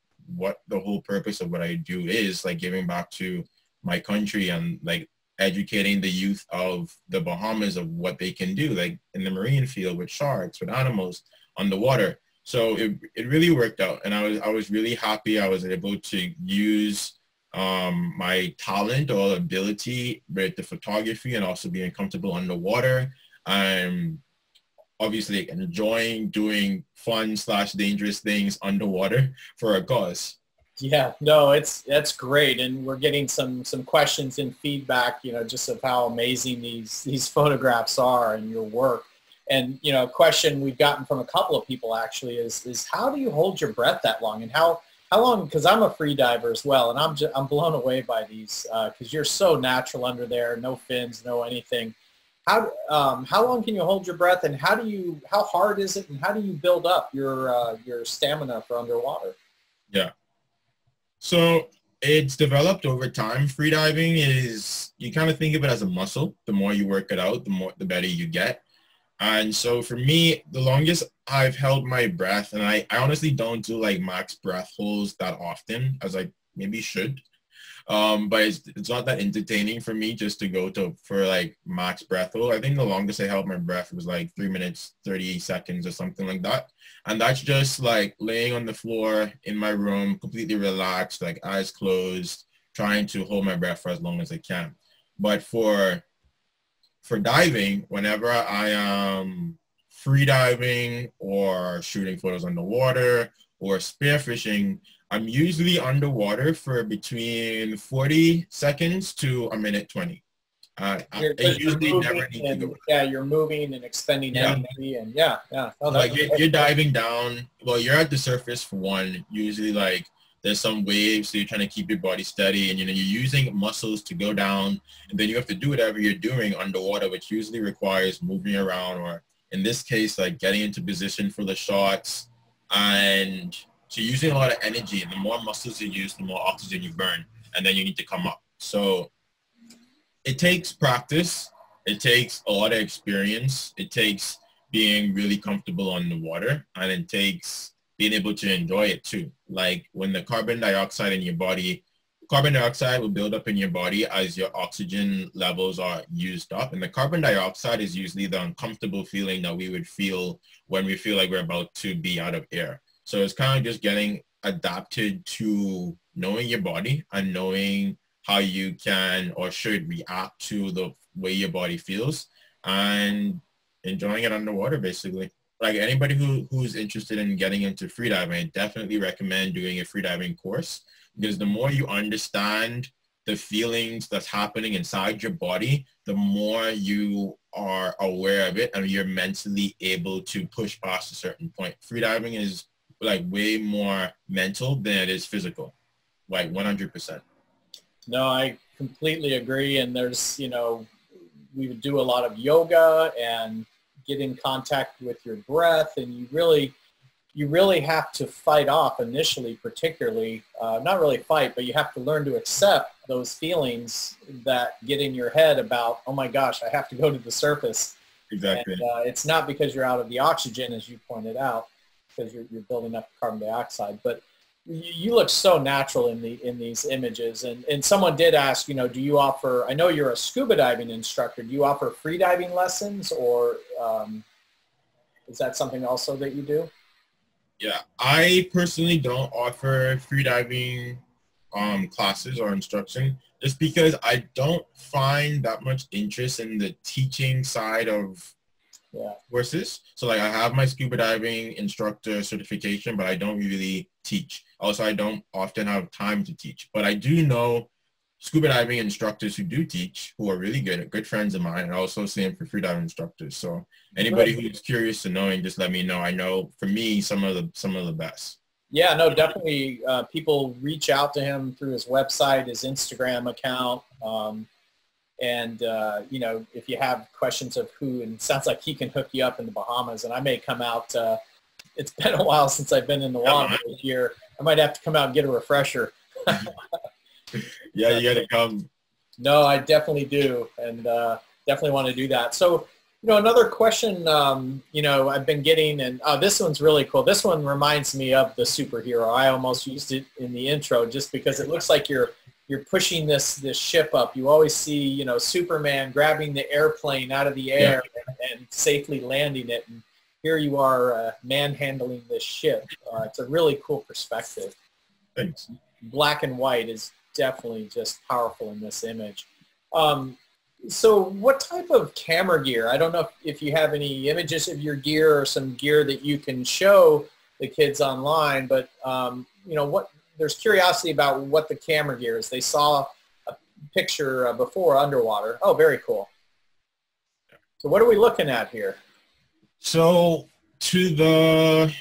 what the whole purpose of what I do is, like, giving back to my country and, like, educating the youth of the Bahamas of what they can do, like in the marine field with sharks, with animals, underwater. So it, it really worked out. And I was, I was really happy I was able to use um, my talent or ability with the photography and also being comfortable underwater. Um, obviously enjoying doing fun slash dangerous things underwater for a cause. Yeah, no, it's that's great, and we're getting some some questions and feedback, you know, just of how amazing these these photographs are and your work. And you know, a question we've gotten from a couple of people actually is is how do you hold your breath that long, and how how long? Because I'm a free diver as well, and I'm just, I'm blown away by these because uh, you're so natural under there, no fins, no anything. How um, how long can you hold your breath, and how do you how hard is it, and how do you build up your uh, your stamina for underwater? Yeah. So it's developed over time. Freediving is, you kind of think of it as a muscle. The more you work it out, the more, the better you get. And so for me, the longest I've held my breath, and I, I honestly don't do like max breath holds that often, as I maybe should. Um, but it's, it's not that entertaining for me just to go to for like max breath hold. I think the longest I held my breath was like three minutes, thirty-eight seconds or something like that. And that's just like laying on the floor in my room, completely relaxed, like eyes closed, trying to hold my breath for as long as I can. But for, for diving, whenever I am free diving or shooting photos underwater or spearfishing, I'm usually underwater for between forty seconds to a minute twenty. Uh, I usually never need and, to go. Yeah, you're moving and extending yeah. energy and yeah, yeah. Oh, like you're, you're diving down. Well, you're at the surface for one. Usually like there's some waves, so you're trying to keep your body steady, and you know, you're using muscles to go down, and then you have to do whatever you're doing underwater, which usually requires moving around, or in this case, like getting into position for the shots. And so you're using a lot of energy, and the more muscles you use, the more oxygen you burn, and then you need to come up. So it takes practice. It takes a lot of experience. It takes being really comfortable on the water, and it takes being able to enjoy it too. Like when the carbon dioxide in your body, carbon dioxide will build up in your body as your oxygen levels are used up. And the carbon dioxide is usually the uncomfortable feeling that we would feel when we feel like we're about to be out of air. So it's kind of just getting adapted to knowing your body and knowing how you can or should react to the way your body feels and enjoying it underwater, basically. Like anybody who, who's interested in getting into freediving, I definitely recommend doing a freediving course, because the more you understand the feelings that's happening inside your body, the more you are aware of it and you're mentally able to push past a certain point. Freediving is like way more mental than it is physical, like one hundred percent. No, I completely agree. And there's, you know, we would do a lot of yoga and get in contact with your breath. And you really, you really have to fight off initially, particularly, uh, not really fight, but you have to learn to accept those feelings that get in your head about, oh my gosh, I have to go to the surface. Exactly. And, uh, it's not because you're out of the oxygen, as you pointed out, because you're, you're building up carbon dioxide. But you, you look so natural in the in these images. And, and someone did ask, you know, do you offer, I know you're a scuba diving instructor, do you offer free diving lessons, or um, is that something also that you do? Yeah, I personally don't offer free diving um, classes or instruction, just because I don't find that much interest in the teaching side of Yeah. courses. So like I have my scuba diving instructor certification, but I don't really teach. Also, I don't often have time to teach, but I do know scuba diving instructors who do teach, who are really good, good friends of mine, and also same for free diving instructors. So anybody right. who's curious to knowing, just let me know. I know for me, some of the, some of the best. Yeah, no, definitely. Uh, people reach out to him through his website, his Instagram account. Um, And, uh, you know, if you have questions of who, and it sounds like he can hook you up in the Bahamas, and I may come out. Uh, it's been a while since I've been in the water this year. I might have to come out and get a refresher. Yeah, you got to come. No, I definitely do. And uh, definitely want to do that. So, you know, another question, um, you know, I've been getting, and uh, this one's really cool. This one reminds me of the superhero. I almost used it in the intro just because it looks like you're you're pushing this, this ship up. You always see, you know, Superman grabbing the airplane out of the air yeah. and, and safely landing it. And here you are uh, manhandling this ship. Uh, it's a really cool perspective. Thanks. Black and white is definitely just powerful in this image. Um, So what type of camera gear? I don't know if, if you have any images of your gear or some gear that you can show the kids online, but um, you know, what there's curiosity about what the camera gear is. They saw a picture uh, before underwater. Oh, very cool. So what are we looking at here? So to the,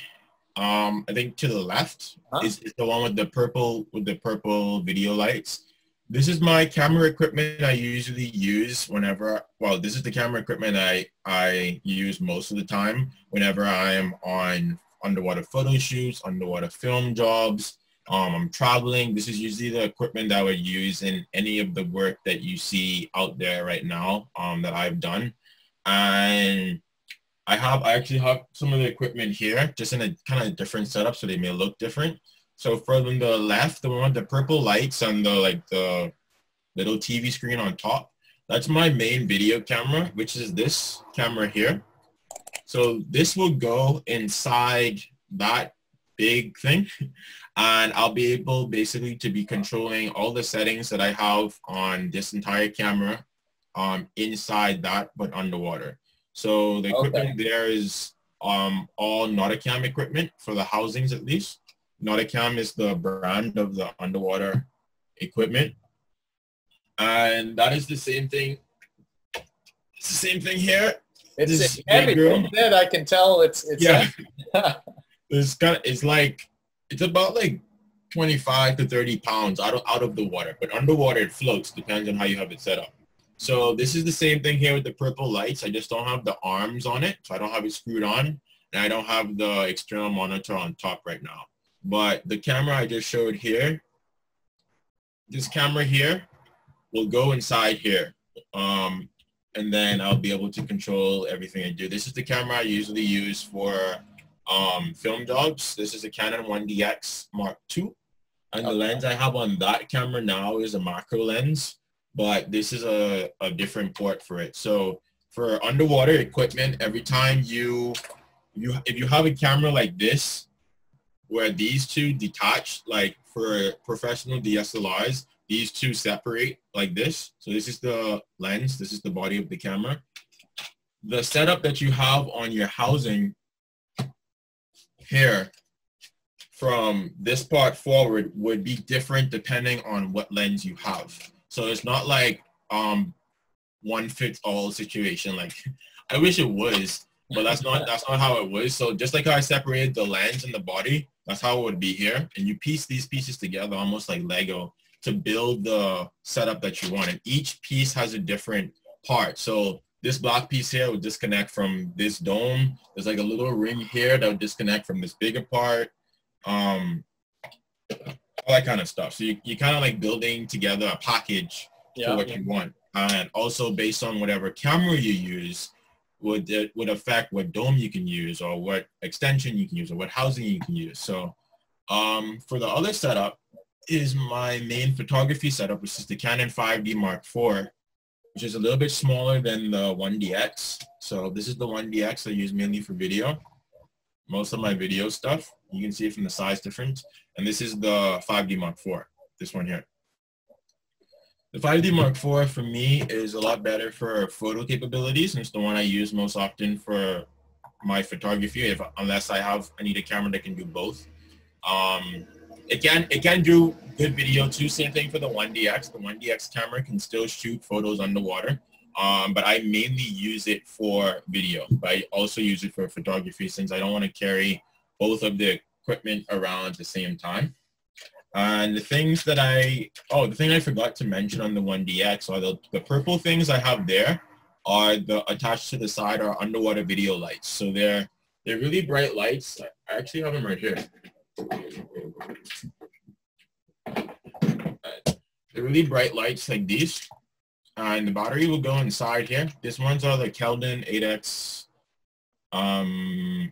um, I think to the left huh? is, is the one with the purple, with the purple video lights. This is my camera equipment I usually use whenever, well, this is the camera equipment I, I use most of the time whenever I am on underwater photo shoots, underwater film jobs, um, I'm traveling. This is usually the equipment that I would use in any of the work that you see out there right now um, that I've done. And I have, I actually have some of the equipment here, just in a kind of different setup, so they may look different. So from the left, the one with the purple lights and the like the little T V screen on top, that's my main video camera, which is this camera here. So this will go inside that big thing, and I'll be able basically to be controlling all the settings that I have on this entire camera um, inside that, but underwater. So the equipment okay. there is um, all Nauticam equipment for the housings at least. Nauticam is the brand of the underwater equipment, and that is the same thing. It's the same thing here. It's this heavy. That I can tell. It's it's yeah. it's kind of, it's like it's about like twenty-five to thirty pounds out of out of the water, but underwater it floats. Depends on how you have it set up. So this is the same thing here with the purple lights. I just don't have the arms on it, so I don't have it screwed on, and I don't have the external monitor on top right now. But the camera I just showed here, this camera here will go inside here. Um, and then I'll be able to control everything I do. This is the camera I usually use for um, film jobs. This is a Canon one D X Mark two. And the lens I have on that camera now is a macro lens, but this is a, a different port for it. So for underwater equipment, every time you, you, if you have a camera like this, where these two detach, like for professional D S L Rs, these two separate like this. So this is the lens, this is the body of the camera. The setup that you have on your housing here from this part forward would be different depending on what lens you have. So it's not like um, one fits all situation. Like I wish it was, but that's not, that's not how it was. So just like how I separated the lens and the body, that's how it would be here. And you piece these pieces together almost like Lego to build the setup that you want. And each piece has a different part. So this black piece here would disconnect from this dome. There's like a little ring here that would disconnect from this bigger part. Um, all that kind of stuff. So you, you're kind of like building together a package yeah, for what yeah. you want. And also based on whatever camera you use, would it would affect what dome you can use or what extension you can use or what housing you can use. So um, for the other setup is my main photography setup, which is the Canon five D Mark four, which is a little bit smaller than the one D X. So this is the one D X I use mainly for video, most of my video stuff. You can see it from the size difference. And this is the five D Mark four, this one here. The five D Mark four for me is a lot better for photo capabilities, and it's the one I use most often for my photography, if, unless I have, I need a camera that can do both. Um, it, can, it can do good video too, same thing for the one D X. The one D X camera can still shoot photos underwater, um, but I mainly use it for video, but I also use it for photography since I don't want to carry both of the equipment around at the same time. And the things that I, oh, the thing I forgot to mention on the one D X are the, the purple things I have there are the attached to the side are underwater video lights. So they're, they're really bright lights. I actually have them right here. They're really bright lights like these. Uh, and the battery will go inside here. These ones are the Keldon eight X, um,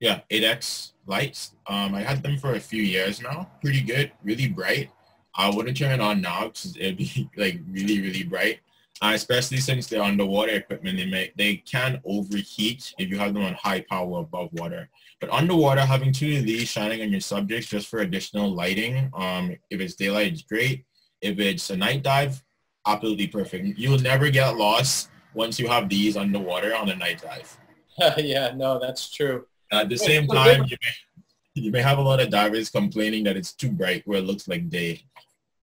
yeah, eight X. Lights. Um, I had them for a few years now. Pretty good, really bright. I wouldn't turn it on now because it'd be like really, really bright. Uh, especially since they're underwater equipment, they may they can overheat if you have them on high power above water. But underwater, having two of these shining on your subjects just for additional lighting. Um, if it's daylight, it's great. If it's a night dive, absolutely perfect. You'll never get lost once you have these underwater on a night dive. Yeah, no, that's true. At the same time, you may, you may have a lot of divers complaining that it's too bright where it looks like day.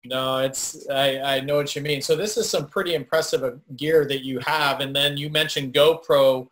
No, it's I, I know what you mean. So this is some pretty impressive gear that you have. And then you mentioned GoPro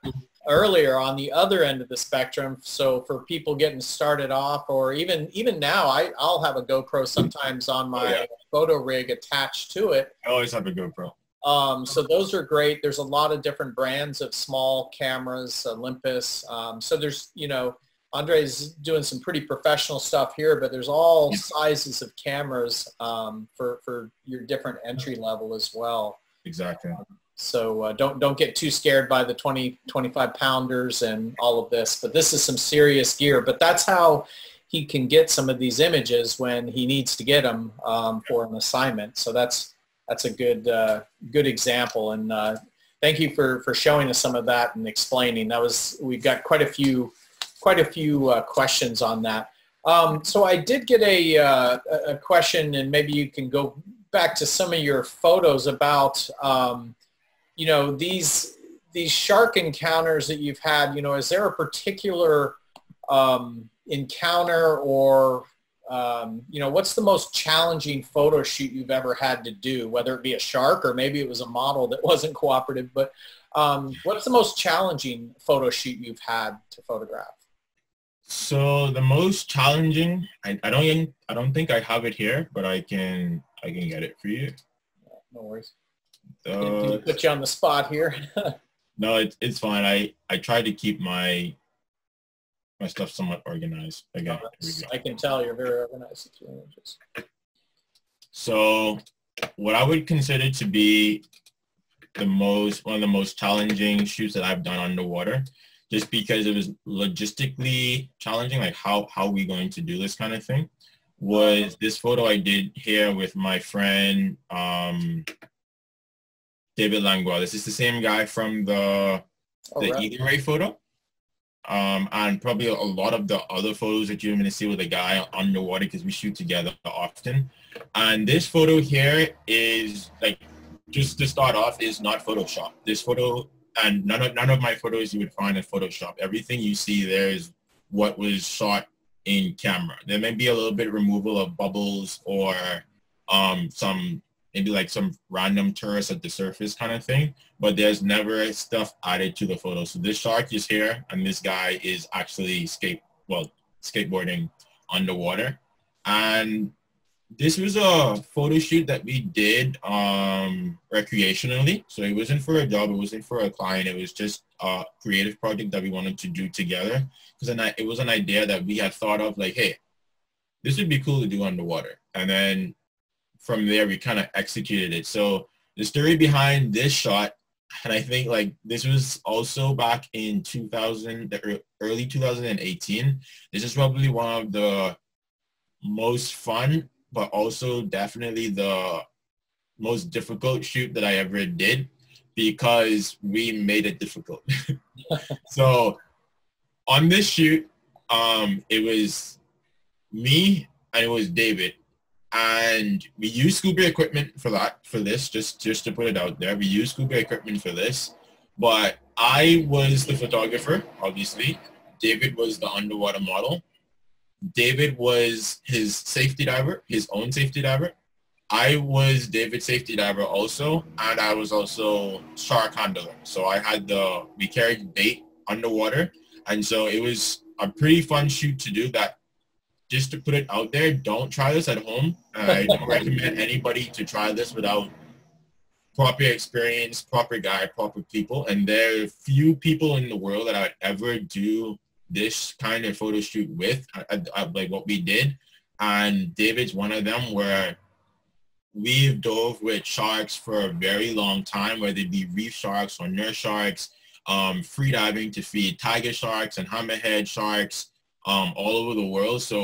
earlier on the other end of the spectrum. So for people getting started off, or even even now, I, I'll have a GoPro sometimes on my oh, yeah. photo rig attached to it. I always have a GoPro. Um, so those are great. There's a lot of different brands of small cameras, Olympus. Um, so there's, you know, Andre's doing some pretty professional stuff here, but there's all sizes of cameras um, for, for your different entry level as well. Exactly. Um, so uh, don't, don't get too scared by the twenty, twenty-five pounders and all of this, but this is some serious gear. But that's how he can get some of these images when he needs to get them um, for an assignment. So that's, that's a good, uh, good example. And uh, thank you for, for showing us some of that and explaining. That was, we've got quite a few, quite a few uh, questions on that. Um, so I did get a, uh, a question, and maybe you can go back to some of your photos about, um, you know, these, these shark encounters that you've had. You know, is there a particular um, encounter or, Um, you know, what's the most challenging photo shoot you've ever had to do, whether it be a shark or maybe it was a model that wasn't cooperative, but um, what's the most challenging photo shoot you've had to photograph? So the most challenging, I, I don't, I don't think I have it here, but I can, I can get it for you. No worries. So, put you on the spot here. No, it's, it's fine. I, I try to keep my My stuff's somewhat organized. Again, I can tell you're very organized. So what I would consider to be the most, one of the most challenging shoots that I've done underwater, just because it was logistically challenging, like how, how are we going to do this kind of thing, was this photo I did here with my friend, um, David Langwa. This is the same guy from the, oh, the right. Eagle Ray photo. Um, and probably a lot of the other photos that you're going to see with a guy underwater, because we shoot together often. And this photo here is, like, just to start off, is not Photoshop. This photo, and none of, none of my photos you would find in Photoshop. Everything you see there is what was shot in camera. There may be a little bit of removal of bubbles or um, some, maybe like some random tourists at the surface kind of thing, but there's never stuff added to the photo. So this shark is here, and this guy is actually skate, well, skateboarding underwater. And this was a photo shoot that we did um, recreationally. So it wasn't for a job, it wasn't for a client, it was just a creative project that we wanted to do together. Because it was an idea that we had thought of, like, hey, this would be cool to do underwater. And then from there, we kind of executed it. So the story behind this shot, and I think, like, this was also back in two thousand, the early two thousand eighteen. This is probably one of the most fun, but also definitely the most difficult shoot that I ever did, because we made it difficult. So on this shoot, um, it was me and it was David. And we use scuba equipment for that, for this, just, just to put it out there. We use scuba equipment for this, but I was the photographer, obviously. David was the underwater model. David was his safety diver, his own safety diver. I was David's safety diver also, and I was also shark handler. So I had the, we carried bait underwater. And so it was a pretty fun shoot to do that. Just to put it out there, don't try this at home. I don't recommend anybody to try this without proper experience, proper guide, proper people. And there are few people in the world that I would ever do this kind of photo shoot with, I, I, like what we did. And David's one of them, where we've dove with sharks for a very long time, whether it be reef sharks or nurse sharks, um, free diving to feed tiger sharks and hammerhead sharks, Um, all over the world. So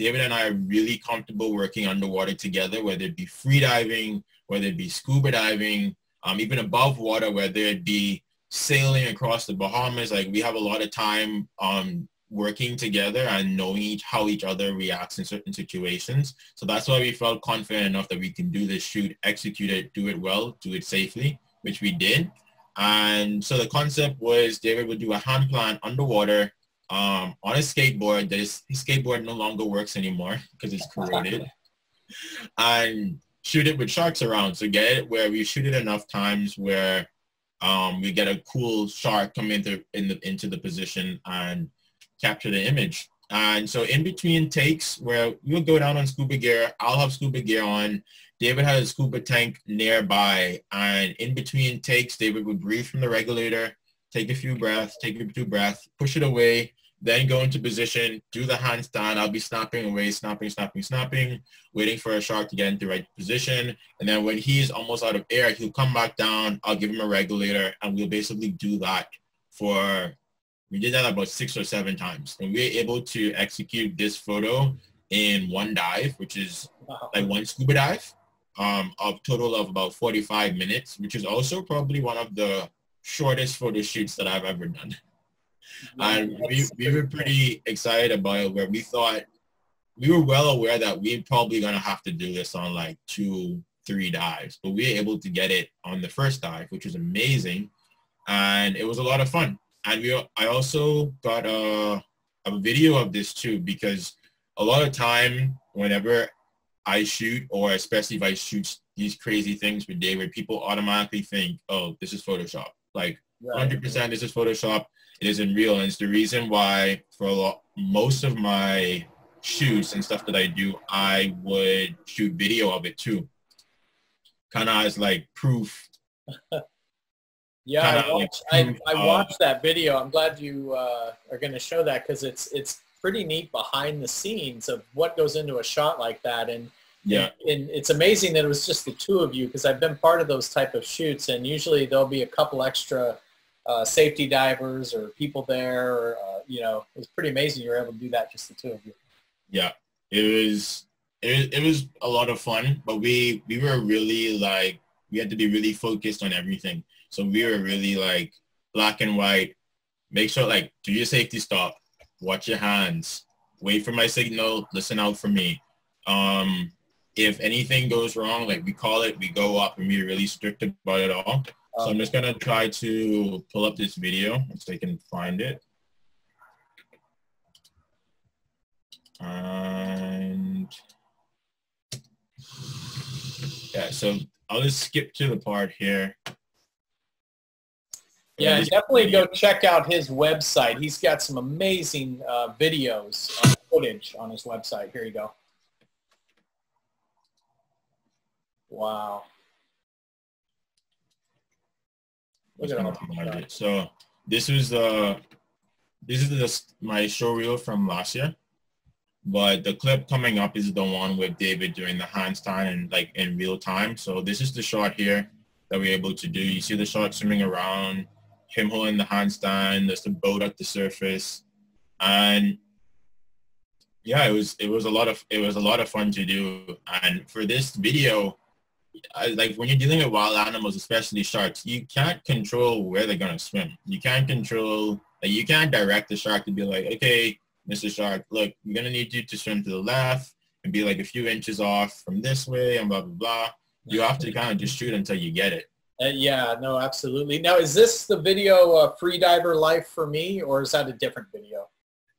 David and I are really comfortable working underwater together, whether it be free diving, whether it be scuba diving, um, even above water, whether it be sailing across the Bahamas. Like, we have a lot of time um, working together and knowing each, how each other reacts in certain situations. So that's why we felt confident enough that we can do this shoot, execute it, do it well, do it safely, which we did. And so the concept was David would do a hand plan underwater um, on a skateboard. That his, his skateboard no longer works anymore because it's corroded. And shoot it with sharks around. So get it where we shoot it enough times where um, we get a cool shark come into, in the, into the position and capture the image. And so in between takes where you'll go down on scuba gear, I'll have scuba gear on. David had a scuba tank nearby, and in between takes, David would breathe from the regulator, take a few breaths, take a few breaths, push it away, then go into position, do the handstand. I'll be snapping away, snapping, snapping, snapping, waiting for a shark to get into the right position. And then when he's almost out of air, he'll come back down. I'll give him a regulator, and we'll basically do that for, we did that about six or seven times. And we were able to execute this photo in one dive, which is wow. like one scuba dive, um, of total of about forty-five minutes, which is also probably one of the shortest photo shoots that I've ever done. And we, we were pretty excited about it, where we thought we were well aware that we're probably going to have to do this on like two, three dives, but we were able to get it on the first dive, which was amazing. And it was a lot of fun. And we, I also got a, a video of this too, because a lot of time whenever I shoot, or especially if I shoot these crazy things with David, people automatically think, oh, this is Photoshop. Like right. one hundred percent this is Photoshop. It isn't real, and it's the reason why for a lot, most of my shoots and stuff that I do, I would shoot video of it too, kind of as like proof. yeah, I watched, like proof I, I watched that video. I'm glad you uh, are going to show that, because it's it's pretty neat behind the scenes of what goes into a shot like that, and yeah, and, and it's amazing that it was just the two of you, because I've been part of those type of shoots, and usually there'll be a couple extra. Uh, safety divers or people there, or, uh, you know, it was pretty amazing you were able to do that, just the two of you. Yeah, it was, it, it was a lot of fun, but we, we were really like, we had to be really focused on everything. So we were really like black and white, make sure like do your safety stop, watch your hands, wait for my signal, listen out for me. Um, if anything goes wrong, like we call it, we go up, and we're really strict about it all. So I'm just going to try to pull up this video if they can find it. And yeah, so I'll just skip to the part here. Yeah, definitely go check out his website. He's got some amazing uh, videos, uh, footage on his website. Here you go. Wow. So this was uh this is just my show reel from last year, but the clip coming up is the one with David doing the handstand and like in real time. So this is the shot here that we're able to do. You see the shark swimming around, him holding the handstand. There's the boat at the surface, and yeah, it was it was a lot of it was a lot of fun to do. And for this video. I, like when you're dealing with wild animals, especially sharks, you can't control where they're gonna swim. You can't control, like, you can't direct the shark to be like, okay, Mister Shark, look, we're gonna need you to swim to the left and be like a few inches off from this way and blah blah blah. You have to kind of just shoot until you get it. Uh, yeah, no, absolutely. Now, is this the video uh, "Freediver Life for Me," or is that a different video?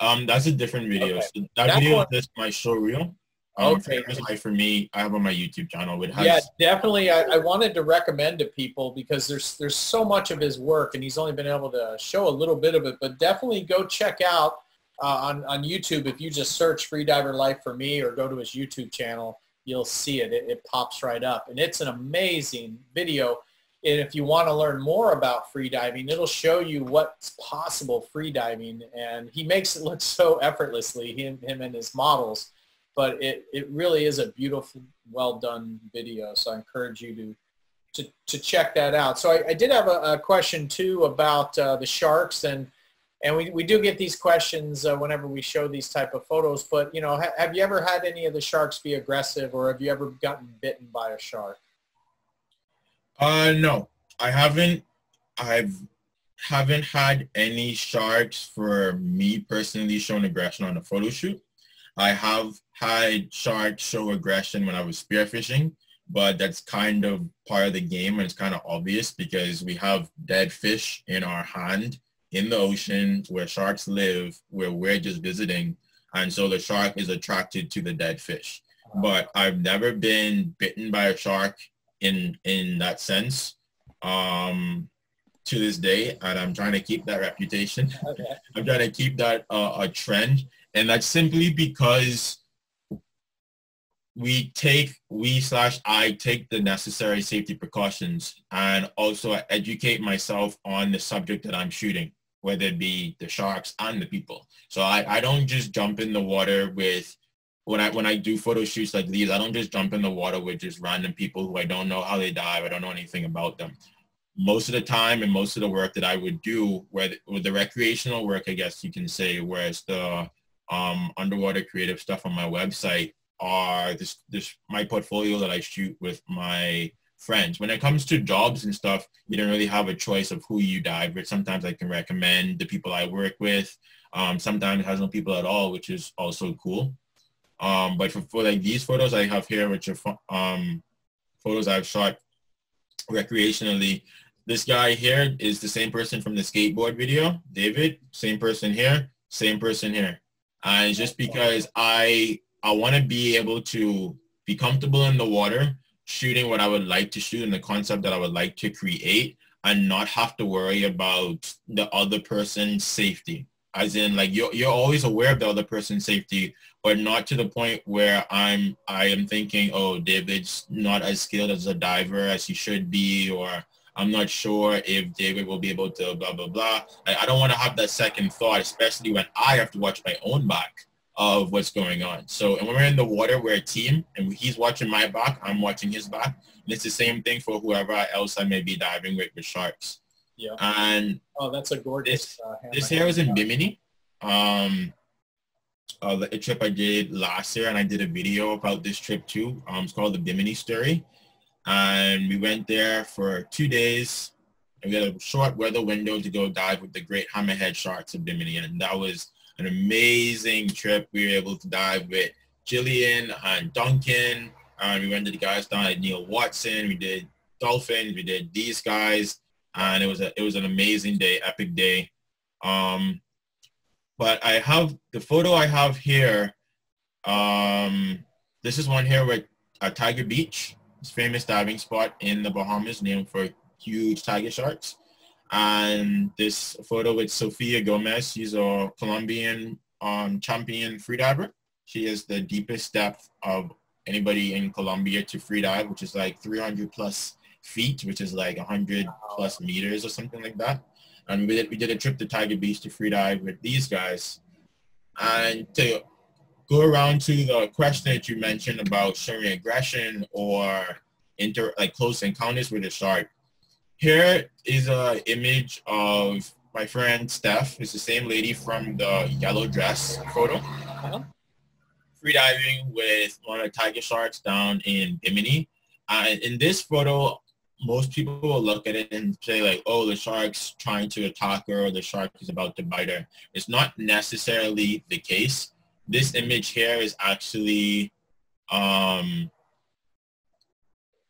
Um, that's a different video. Okay. So that, that video one is my show reel. Um, okay. Like for me, I have on my YouTube channel. It has yeah, definitely. I, I wanted to recommend to people, because there's there's so much of his work, and he's only been able to show a little bit of it. But definitely go check out uh, on on YouTube. If you just search "Freediver Life for Me" or go to his YouTube channel, you'll see it. It, it pops right up, and it's an amazing video. And if you want to learn more about freediving, it'll show you what's possible freediving, and he makes it look so effortlessly. Him him and his models. But it, it really is a beautiful, well-done video, so I encourage you to to, to check that out. So I, I did have a, a question, too, about uh, the sharks, and and we, we do get these questions uh, whenever we show these type of photos, but, you know, ha have you ever had any of the sharks be aggressive, or have you ever gotten bitten by a shark? Uh, no, I haven't. I've haven't had any sharks for me personally showing aggression on a photo shoot. I have had sharks show aggression when I was spearfishing, but that's kind of part of the game, and it's kind of obvious because we have dead fish in our hand in the ocean where sharks live, where we're just visiting, and so the shark is attracted to the dead fish. But I've never been bitten by a shark in in that sense um, to this day, and I'm trying to keep that reputation. Okay. I'm trying to keep that uh, a trend, and that's simply because we take, we slash I take the necessary safety precautions, and also I educate myself on the subject that I'm shooting, whether it be the sharks and the people. So I, I don't just jump in the water with, when I, when I do photo shoots like these, I don't just jump in the water with just random people who I don't know how they dive, I don't know anything about them. Most of the time and most of the work that I would do, where the, with the recreational work, I guess you can say, whereas the um, underwater creative stuff on my website, are this this my portfolio that I shoot with my friends. When it comes to jobs and stuff, you don't really have a choice of who you dive with. Sometimes I can recommend the people I work with. Um, sometimes it has no people at all, which is also cool. Um, but for, for like these photos I have here, which are um, photos I've shot recreationally. This guy here is the same person from the skateboard video, David, same person here, same person here. And it's just because I I want to be able to be comfortable in the water, shooting what I would like to shoot and the concept that I would like to create, and not have to worry about the other person's safety. As in, like, you're, you're always aware of the other person's safety, but not to the point where I'm, I am thinking, oh, David's not as skilled as a diver as he should be, or I'm not sure if David will be able to blah, blah, blah. I, I don't want to have that second thought, especially when I have to watch my own back of what's going on. So, and when we're in the water, we're a team, and he's watching my back, I'm watching his back, and it's the same thing for whoever else I may be diving with with sharks. Yeah. And oh, that's a gorgeous. This, uh, this here was in Bimini, um, uh, a trip I did last year, and I did a video about this trip too. Um, it's called the Bimini Story, and we went there for two days, and we had a short weather window to go dive with the great hammerhead sharks of Bimini, and that was an amazing trip. We were able to dive with Jillian and Duncan. Um, we went to the guys down at Neil Watson. We did dolphins. We did these guys, and it was a, it was an amazing day, epic day. Um, but I have the photo I have here. Um, this is one here with uh, Tiger Beach, this famous diving spot in the Bahamas, named for huge tiger sharks. And this photo with Sofia Gomez. She's a Colombian um, champion freediver. She is the deepest depth of anybody in Colombia to freedive, which is like three hundred plus feet, which is like one hundred plus meters or something like that. And we did, we did a trip to Tiger Beach to freedive with these guys. And to go around to the question that you mentioned about showing aggression or inter, like close encounters with a shark, here is an image of my friend Steph. It's the same lady from the yellow dress photo. Uh-huh. Free diving with one of the tiger sharks down in Bimini. And in this photo, most people will look at it and say like, oh, the shark's trying to attack her, or the shark is about to bite her. It's not necessarily the case. This image here is actually um,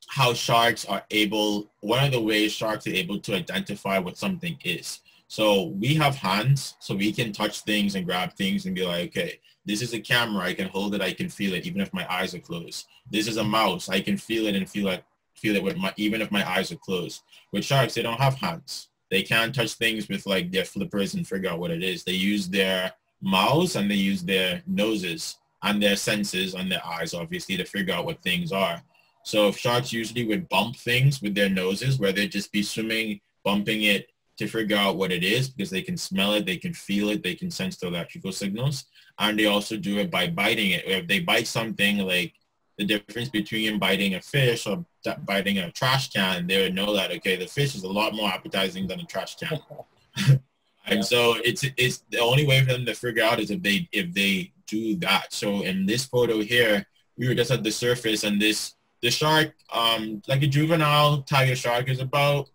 how sharks are able, one of the ways sharks are able to identify what something is. So we have hands, so we can touch things and grab things and be like, okay, this is a camera, I can hold it, I can feel it, even if my eyes are closed. This is a mouse, I can feel it and feel it, feel it with my, even if my eyes are closed. With sharks, they don't have hands. They can't touch things with like their flippers and figure out what it is. They use their mouths and they use their noses and their senses and their eyes, obviously, to figure out what things are. So if sharks usually would bump things with their noses, where they'd just be swimming, bumping it to figure out what it is, because they can smell it, they can feel it, they can sense the electrical signals. And they also do it by biting it. If they bite something, like the difference between biting a fish or biting a trash can, they would know that, okay, the fish is a lot more appetizing than a trash can. And yeah. So it's, it's the only way for them to figure out is if they, if they do that. So in this photo here, we were just at the surface, and this, the shark, um, like a juvenile tiger shark, is about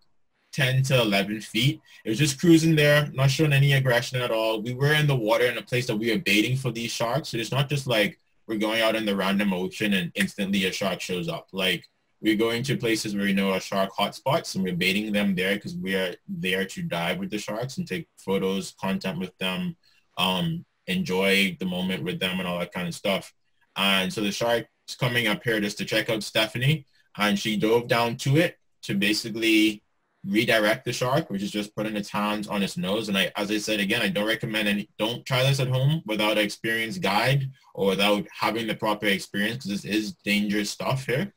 ten to eleven feet. It was just cruising there, not showing any aggression at all. We were in the water in a place that we were baiting for these sharks. So it's not just like we're going out in the random ocean and instantly a shark shows up. Like, we're going to places where we know are shark hotspots, and we're baiting them there because we are there to dive with the sharks and take photos, content with them, um, enjoy the moment with them and all that kind of stuff. And so the shark's coming up here just to check out Stephanie, and she dove down to it to basically redirect the shark, which is just putting its hands on its nose. And I, as I said, again, I don't recommend any, don't try this at home without an experienced guide or without having the proper experience, because this is dangerous stuff here.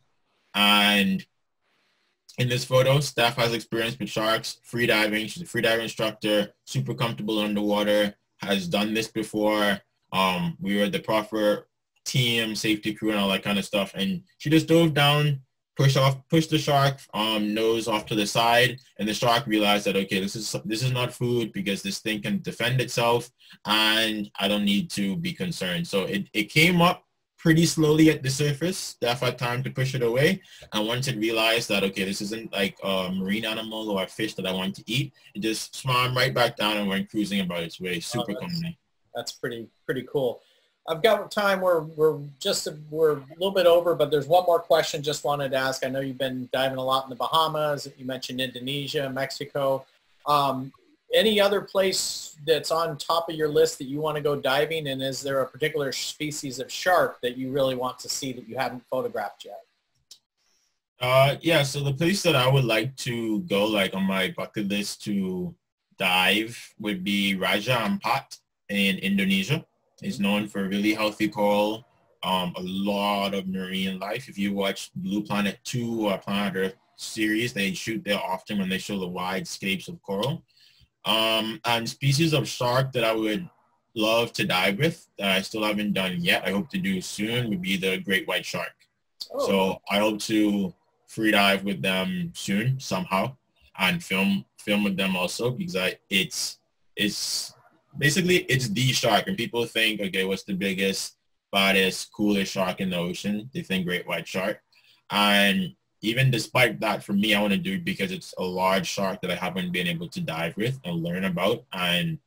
And in this photo, Steph has experience with sharks, free diving. She's a free dive instructor, super comfortable underwater, has done this before. Um, we were the proper team, safety crew, and all that kind of stuff. And she just dove down, push off, push the shark um, nose off to the side, and the shark realized that, okay, this is this is not food, because this thing can defend itself, and I don't need to be concerned. So it, it came up pretty slowly at the surface. Steph had time to push it away, and once it realized that, okay, this isn't like a marine animal or a fish that I want to eat, it just swam right back down and went cruising about its way. Super oh, that's, comforting. That's pretty pretty cool. I've got time. We're, we're just, we're a little bit over, but there's one more question just wanted to ask. I know you've been diving a lot in the Bahamas. You mentioned Indonesia, Mexico. Um, any other place that's on top of your list that you want to go diving? And is there a particular species of shark that you really want to see that you haven't photographed yet? Uh, yeah. So the place that I would like to go, like on my bucket list to dive, would be Raja Ampat in Indonesia. It's known for really healthy coral, um, a lot of marine life. If you watch Blue Planet two or Planet Earth series, they shoot there often when they show the wide scapes of coral. Um, and species of shark that I would love to dive with that I still haven't done yet, I hope to do soon, would be the great white shark. Oh. So I hope to free dive with them soon somehow, and film film with them also, because I, it's it's... basically, it's the shark, and people think, okay, what's the biggest, baddest, coolest shark in the ocean? They think great white shark. And even despite that, for me, I want to do it because it's a large shark that I haven't been able to dive with and learn about. And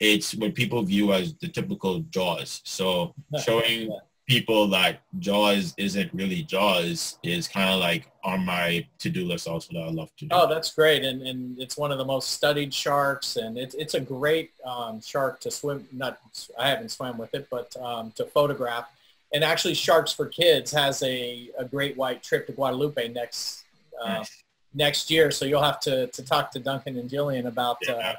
it's what people view as the typical Jaws. So showing people that Jaws isn't really Jaws is kind of like on my to-do list also that I love to do. Oh, that's great. And, and it's one of the most studied sharks, and it, it's a great um, shark to swim. Not, I haven't swam with it, but um, to photograph. And actually Sharks for Kids has a, a great white trip to Guadalupe next uh, nice. next year. So you'll have to, to talk to Duncan and Jillian about, yeah. uh,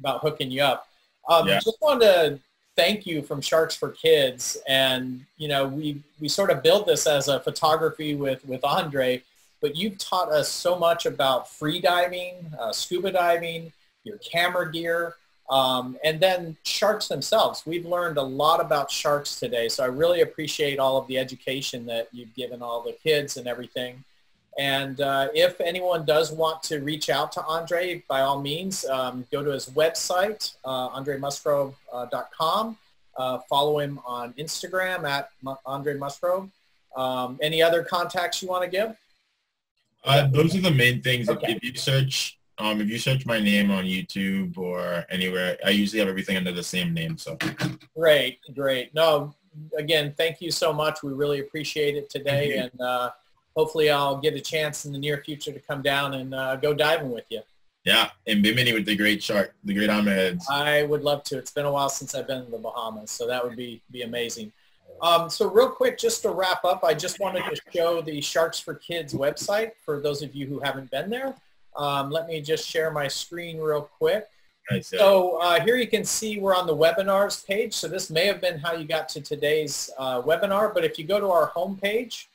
about hooking you up. Um, yeah. Just wanted to thank you from Sharks for Kids, and you know we we sort of built this as a photography with with Andre, but you've taught us so much about free diving, uh, scuba diving, your camera gear, um, and then sharks themselves. We've learned a lot about sharks today, so I really appreciate all of the education that you've given all the kids and everything. And uh, if anyone does want to reach out to Andre, by all means, um, go to his website, uh, andre musgrove dot com. Uh, follow him on Instagram at Andre Musgrove. Um, any other contacts you want to give? Uh, those are the main things. Okay. If you search, um, if you search my name on YouTube or anywhere, I usually have everything under the same name. So. Great, great. No, again, thank you so much. We really appreciate it today, and. Uh, Hopefully I'll get a chance in the near future to come down and uh, go diving with you. Yeah, in Bimini with the great shark, the great hammerheads. I would love to. It's been a while since I've been in the Bahamas, so that would be, be amazing. Um, so real quick, just to wrap up, I just wanted to show the Sharks for Kids website for those of you who haven't been there. Um, let me just share my screen real quick. Nice. So uh, here you can see we're on the webinars page. So this may have been how you got to today's uh, webinar, but if you go to our homepage,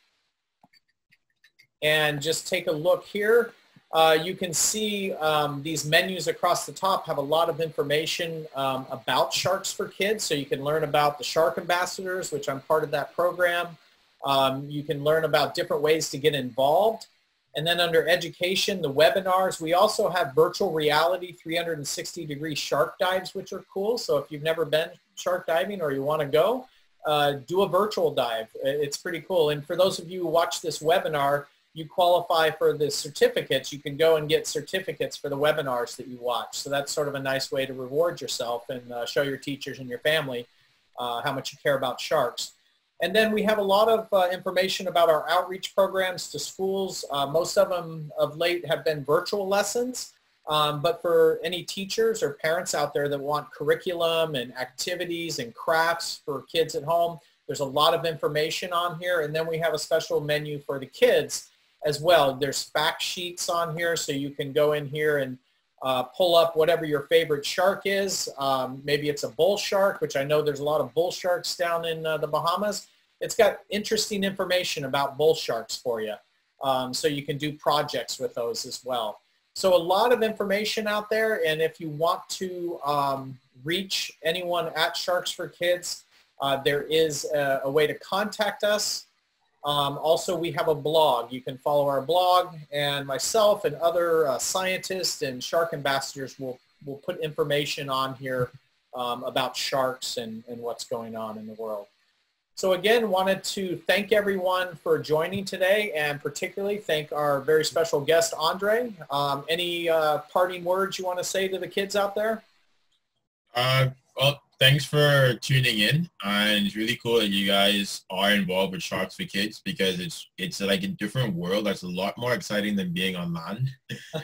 and just take a look here. Uh, you can see um, these menus across the top have a lot of information um, about Sharks for Kids. So you can learn about the Shark Ambassadors, which I'm part of that program. Um, you can learn about different ways to get involved. And then under education, the webinars, we also have virtual reality three sixty degree shark dives, which are cool. So if you've never been shark diving or you want to go, uh, do a virtual dive. It's pretty cool. And for those of you who watch this webinar, you qualify for the certificates. You can go and get certificates for the webinars that you watch. So that's sort of a nice way to reward yourself and uh, show your teachers and your family uh, how much you care about sharks. And then we have a lot of uh, information about our outreach programs to schools. Uh, most of them of late have been virtual lessons. Um, but for any teachers or parents out there that want curriculum and activities and crafts for kids at home, there's a lot of information on here. And then we have a special menu for the kids as well. There's fact sheets on here, so you can go in here and uh, pull up whatever your favorite shark is. Um, maybe it's a bull shark, which I know there's a lot of bull sharks down in uh, the Bahamas. It's got interesting information about bull sharks for you. Um, so you can do projects with those as well. So a lot of information out there, and if you want to um, reach anyone at Sharks for Kids, uh, there is a, a way to contact us. Um, also, we have a blog. You can follow our blog, and myself and other uh, scientists and shark ambassadors will, will put information on here um, about sharks and, and what's going on in the world. So again, wanted to thank everyone for joining today, and particularly thank our very special guest, Andre. Um, any uh, parting words you want to say to the kids out there? Uh, well, thanks for tuning in. Uh, and it's really cool that you guys are involved with Sharks for Kids, because it's it's like a different world that's a lot more exciting than being on land,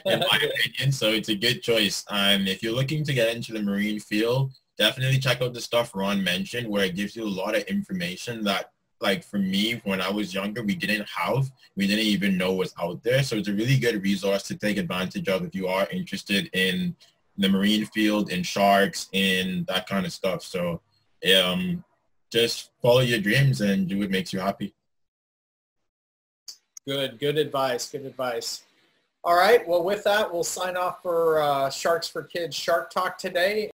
in my opinion. So it's a good choice. Um, if you're looking to get into the marine field, definitely check out the stuff Ron mentioned, where it gives you a lot of information that, like, for me, when I was younger, we didn't have, we didn't even know was out there. So it's a really good resource to take advantage of if you are interested in the marine field, in sharks, in that kind of stuff. So um, just follow your dreams and do what makes you happy. Good, good advice, good advice. All right, well, with that, we'll sign off for uh, Sharks for Kids Shark Talk today.